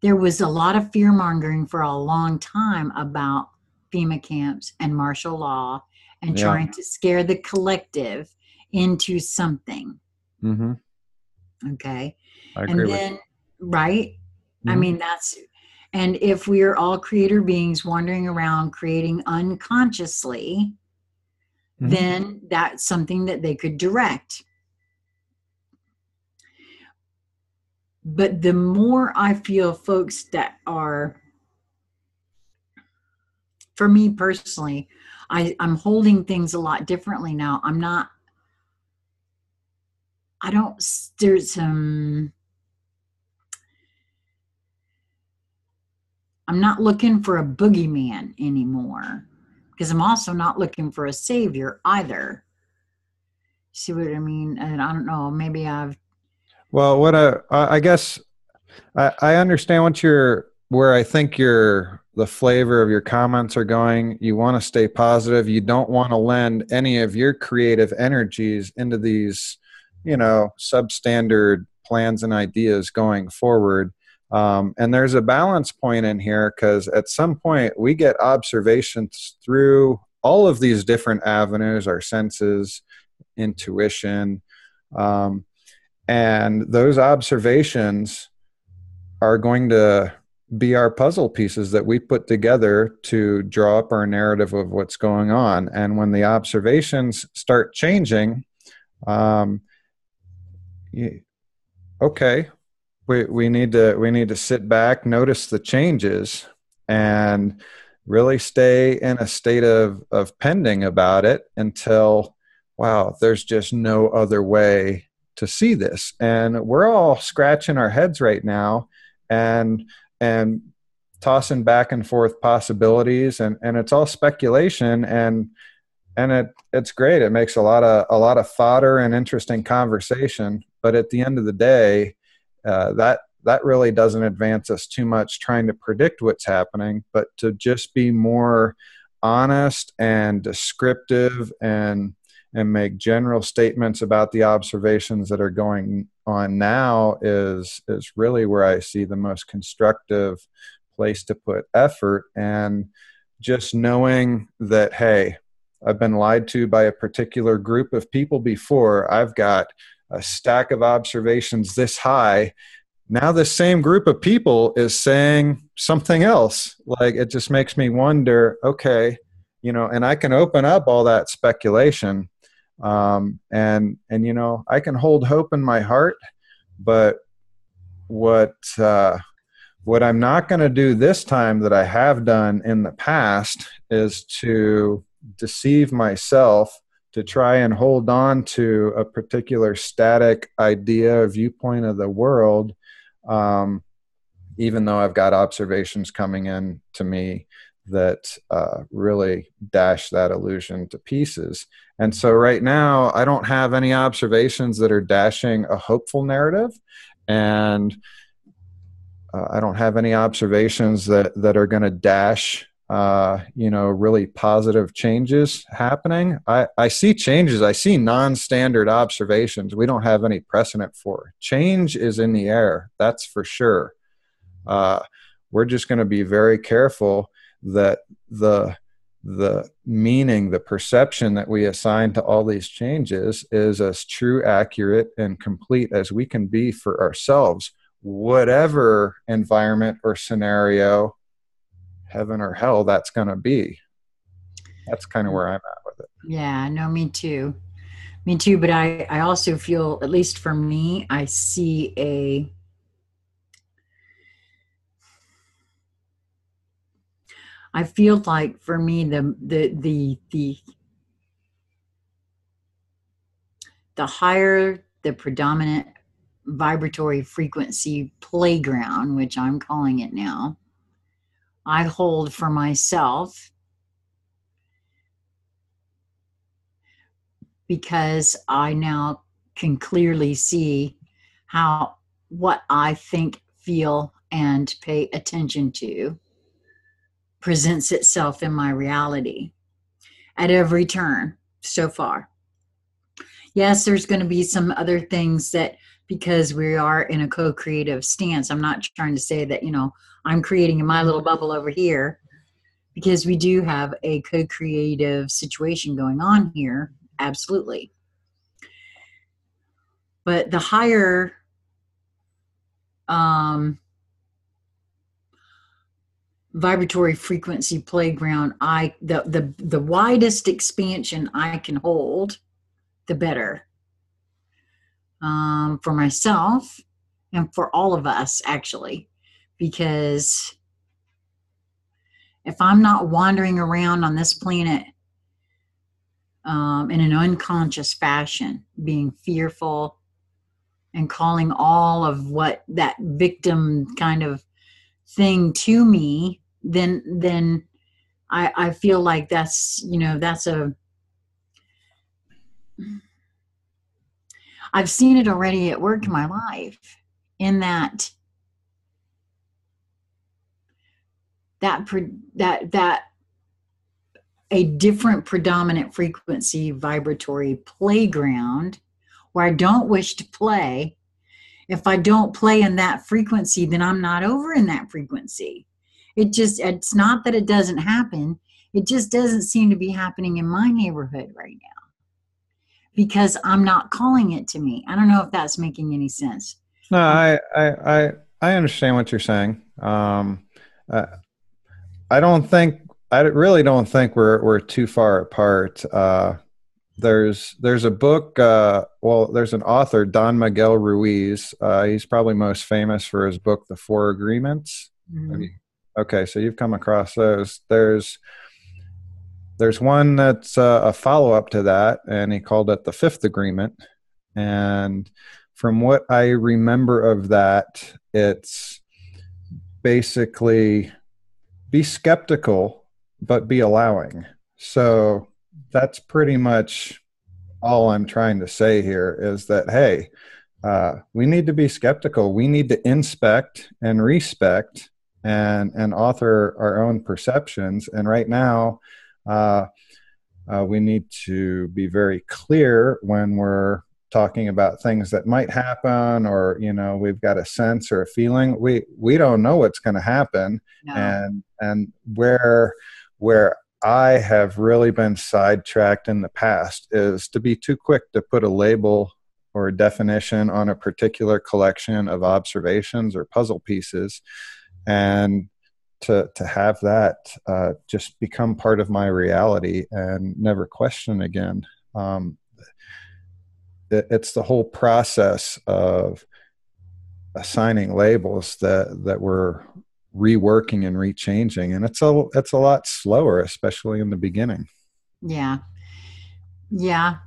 there was a lot of fear mongering for a long time about FEMA camps and martial law and trying to scare the collective into something. Mm-hmm. Okay. I agree and then, with you. Right? Mm-hmm. I mean, that's, and if we are all creator beings wandering around creating unconsciously, mm-hmm. then that's something that they could direct. But the more I feel folks that are, for me personally, I'm holding things a lot differently now. I'm not, I don't, there's some, I'm not looking for a boogeyman anymore. Because I'm also not looking for a savior either. See what I mean? And I don't know, maybe I've... Well, what I guess I understand what you're, where I think you're, the flavor of your comments are going. You want to stay positive. You don't want to lend any of your creative energies into these, you know, substandard plans and ideas going forward. And there's a balance point in here, because at some point we get observations through all of these different avenues, our senses, intuition, and those observations are going to be our puzzle pieces that we put together to draw up our narrative of what's going on. And when the observations start changing, okay. We need to sit back, notice the changes, and really stay in a state of pending about it until, wow, there's just no other way to see this. And we're all scratching our heads right now and tossing back and forth possibilities, and it's all speculation, and it's great. It makes a lot of fodder and interesting conversation, but at the end of the day, that really doesn't advance us too much trying to predict what's happening, but to just be more honest and descriptive and make general statements about the observations that are going on now is really where I see the most constructive place to put effort. And just knowing that, hey, I've been lied to by a particular group of people before. I've got a stack of observations this high. Now the same group of people is saying something else. Like, it just makes me wonder, okay, you know, and I can open up all that speculation. And you know, I can hold hope in my heart, but what I'm not going to do this time that I have done in the past is to deceive myself to try and hold on to a particular static idea or viewpoint of the world even though I've got observations coming in to me that really dash that illusion to pieces. And so right now, I don't have any observations that are dashing a hopeful narrative, and I don't have any observations that are going to dash, you know, really positive changes happening. I see changes. I see non-standard observations. We don't have any precedent for. Change is in the air. That's for sure. We're just going to be very careful that the meaning, the perception that we assign to all these changes is as true, accurate, and complete as we can be for ourselves, whatever environment or scenario, heaven or hell, that's going to be. That's kind of where I'm at with it. Yeah, no, me too. Me too, but I also feel, at least for me, I see I feel like for me the higher the predominant vibratory frequency playground, which I'm calling it now, I hold for myself, because I now can clearly see what I think, feel, and pay attention to presents itself in my reality at every turn so far. Yes, there's going to be some other things that, because we are in a co-creative stance, I'm not trying to say that, you know, I'm creating in my little bubble over here, because we do have a co-creative situation going on here, absolutely. But the higher vibratory frequency playground, the widest expansion I can hold, the better. For myself and for all of us, actually, because if I'm not wandering around on this planet in an unconscious fashion, being fearful and calling all of what that victim kind of thing to me, then I feel like that's, you know, that's I've seen it already at work in my life, in that a different predominant frequency vibratory playground where I don't wish to play. If I don't play in that frequency, then I'm not over in that frequency. It's not that it doesn't happen. It just doesn't seem to be happening in my neighborhood right now, because I'm not calling it to me. I don't know if that's making any sense. No, I understand what you're saying. I really don't think we're too far apart. There's a book. There's an author, Don Miguel Ruiz. He's probably most famous for his book, The Four Agreements. Mm-hmm. Okay, so you've come across those. There's one that's a follow-up to that, and he called it The Fifth Agreement. And from what I remember of that, it's basically be skeptical, but be allowing. So that's pretty much all I'm trying to say here, is that, hey, we need to be skeptical. We need to inspect and respect and author our own perceptions. And right now, we need to be very clear when we're talking about things that might happen, or, you know, we've got a sense or a feeling. We don't know what's going to happen. No. And where I have really been sidetracked in the past is to be too quick to put a label or a definition on a particular collection of observations or puzzle pieces, and to have that just become part of my reality and never question again. It's the whole process of assigning labels that we're reworking and rechanging, and it's a lot slower, especially in the beginning. Yeah,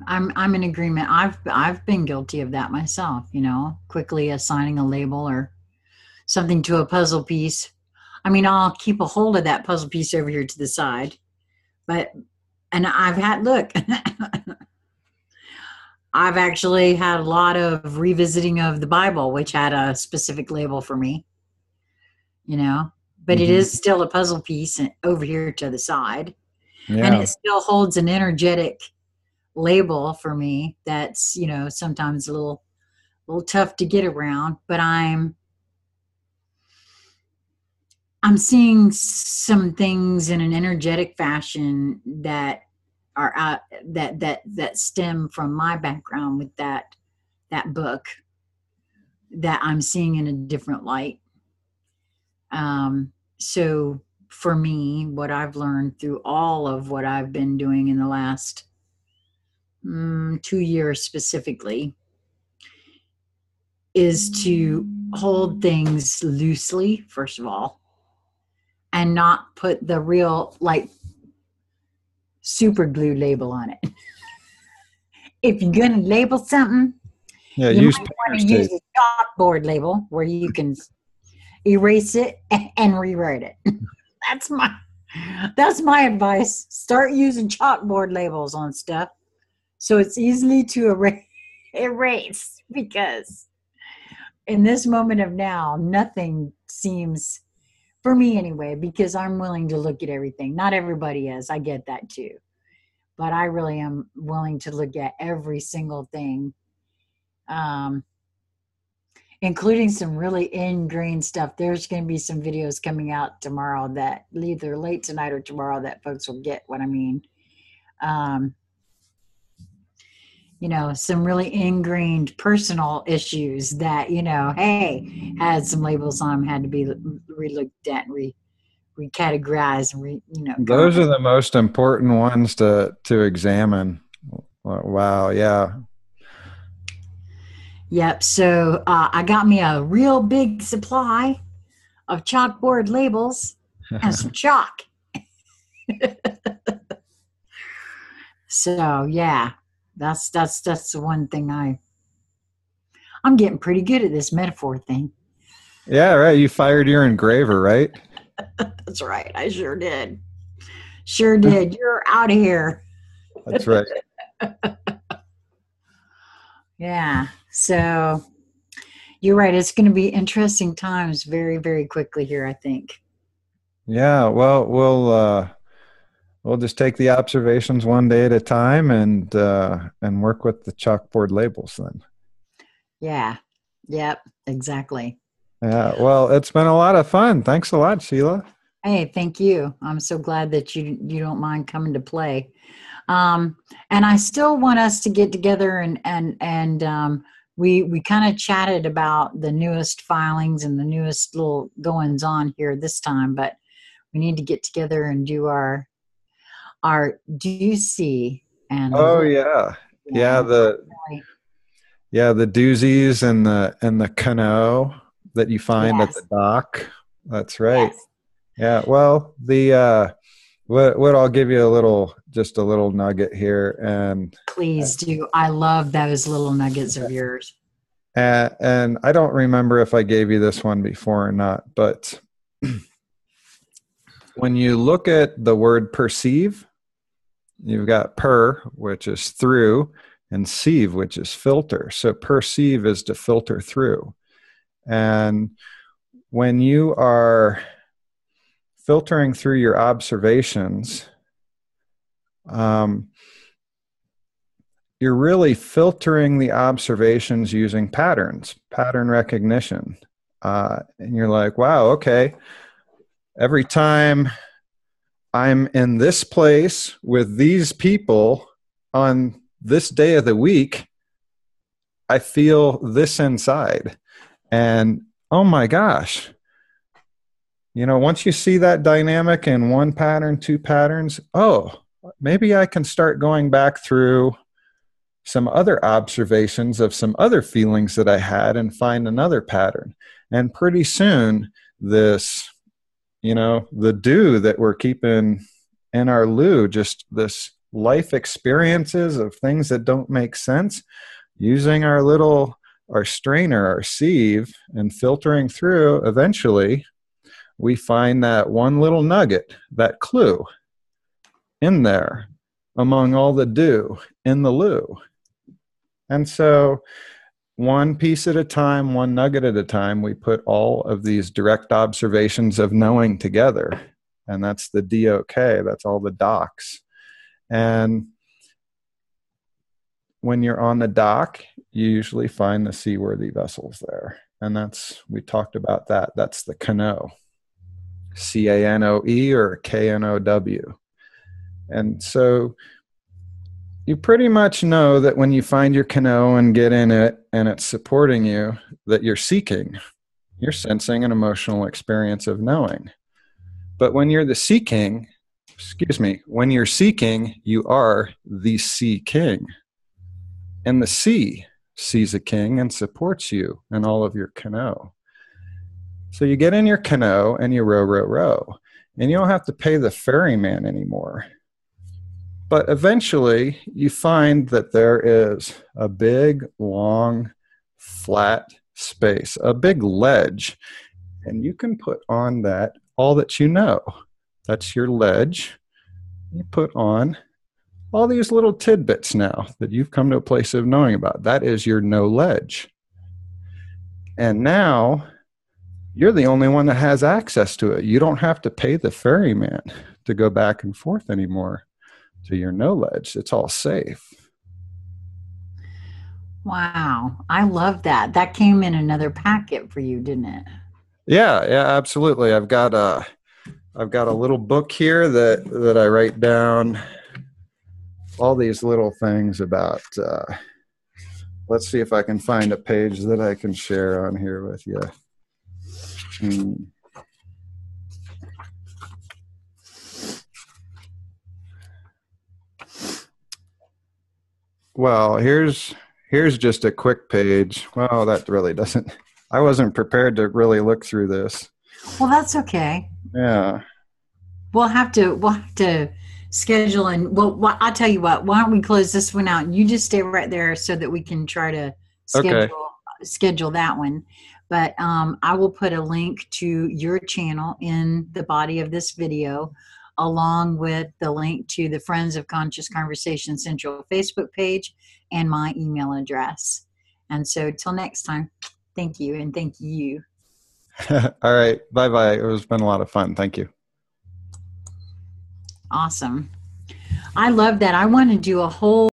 I'm in agreement. I've been guilty of that myself, you know, quickly assigning a label or something to a puzzle piece. I mean, I'll keep a hold of that puzzle piece over here to the side. But, and I've had, look, I've actually had a lot of revisiting of the Bible, which had a specific label for me, you know, but it is still a puzzle piece over here to the side. Yeah. And it still holds an energetic label for me that's, you know, sometimes a little tough to get around, but I'm seeing some things in an energetic fashion that are out, that stem from my background with that book that I'm seeing in a different light. So for me, what I've learned through all of what I've been doing in the last 2 years specifically is to hold things loosely, first of all, and not put the real, like, super glue label on it. If you're going to label something, yeah, you might want to use a chalkboard label where you can erase it and rewrite it. That's my advice. Start using chalkboard labels on stuff so it's easily to erase, because in this moment of now, nothing seems... for me anyway, because I'm willing to look at everything. Not everybody is. I get that too. But I really am willing to look at every single thing, including some really ingrained stuff. There's going to be some videos coming out tomorrow that either late tonight or tomorrow that folks will get what I mean. You know, some really ingrained personal issues that, you know, hey, had some labels on them, had to be re-looked at and recategorized. And you know, those are the most important ones to examine. Wow, yeah. Yep, so I got me a real big supply of chalkboard labels and some chalk. So, yeah. That's the one thing I'm getting pretty good at this metaphor thing. Yeah, right. You fired your engraver, right? That's right. I sure did. Sure did. You're out of here. That's right. Yeah. So you're right. It's going to be interesting times very, very quickly here, I think. Yeah. Well, we'll just take the observations one day at a time and work with the chalkboard labels then. Yeah. Yep. Exactly. Yeah. Well, it's been a lot of fun. Thanks a lot, Sheila. Hey, thank you. I'm so glad that you don't mind coming to play. And I still want us to get together and we kind of chatted about the newest filings and the newest little goings on here this time, but we need to get together and do our doozy and the doozies and the canoe that you find at the dock. That's right. Yes. Yeah. Well, what I'll give you just a little nugget here, and please do. I love those little nuggets of yours. And I don't remember if I gave you this one before or not, but when you look at the word perceive, you've got per, which is through, and sieve, which is filter. So perceive is to filter through. And when you are filtering through your observations, you're really filtering the observations using patterns, pattern recognition. And you're like, wow, okay, every time I'm in this place with these people on this day of the week, I feel this inside. And oh my gosh, you know, once you see that dynamic in one pattern, two patterns, oh, maybe I can start going back through some other observations of some other feelings that I had and find another pattern. And pretty soon this, you know, the do that we're keeping in our loo, just this life experiences of things that don't make sense, using our little our strainer, our sieve, and filtering through, eventually we find that one little nugget, that clue in there among all the do in the loo. And so one piece at a time, one nugget at a time, we put all of these direct observations of knowing together. And that's the DOK, that's all the docs. And when you're on the dock, you usually find the seaworthy vessels there. And that's, we talked about that, that's the canoe. C-A-N-O-E or K-N-O-W. And so you pretty much know that when you find your canoe and get in it and it's supporting you, that you're seeking. You're sensing an emotional experience of knowing. But when you're the seeking, when you're seeking, you are the sea king. And the sea sees a king and supports you in all of your canoe. So you get in your canoe and you row, row, row. And you don't have to pay the ferryman anymore. But eventually you find that there is a big, long, flat space, a big ledge. And you can put on that all that you know. That's your ledge. You put on all these little tidbits now that you've come to a place of knowing about. That is your no ledge. And now you're the only one that has access to it. You don't have to pay the ferryman to go back and forth anymore to your no ledge. It's all safe. Wow. I love that. That came in another packet for you, didn't it? Yeah. Yeah, absolutely. I've got a little book here that I write down all these little things about. Let's see if I can find a page that I can share on here with you. Well, here's just a quick page. Well, that really doesn't, I wasn't prepared to really look through this. Well, that's okay. Yeah. We'll have to schedule, and well, I'll tell you what, why don't we close this one out and you just stay right there so that we can try to schedule that one. But I will put a link to your channel in the body of this video, along with the link to the Friends of Conscious Conversation Central Facebook page and my email address. And so till next time, thank you, and thank you. All right. Bye-bye. It's been a lot of fun. Thank you. Awesome. I love that. I want to do a whole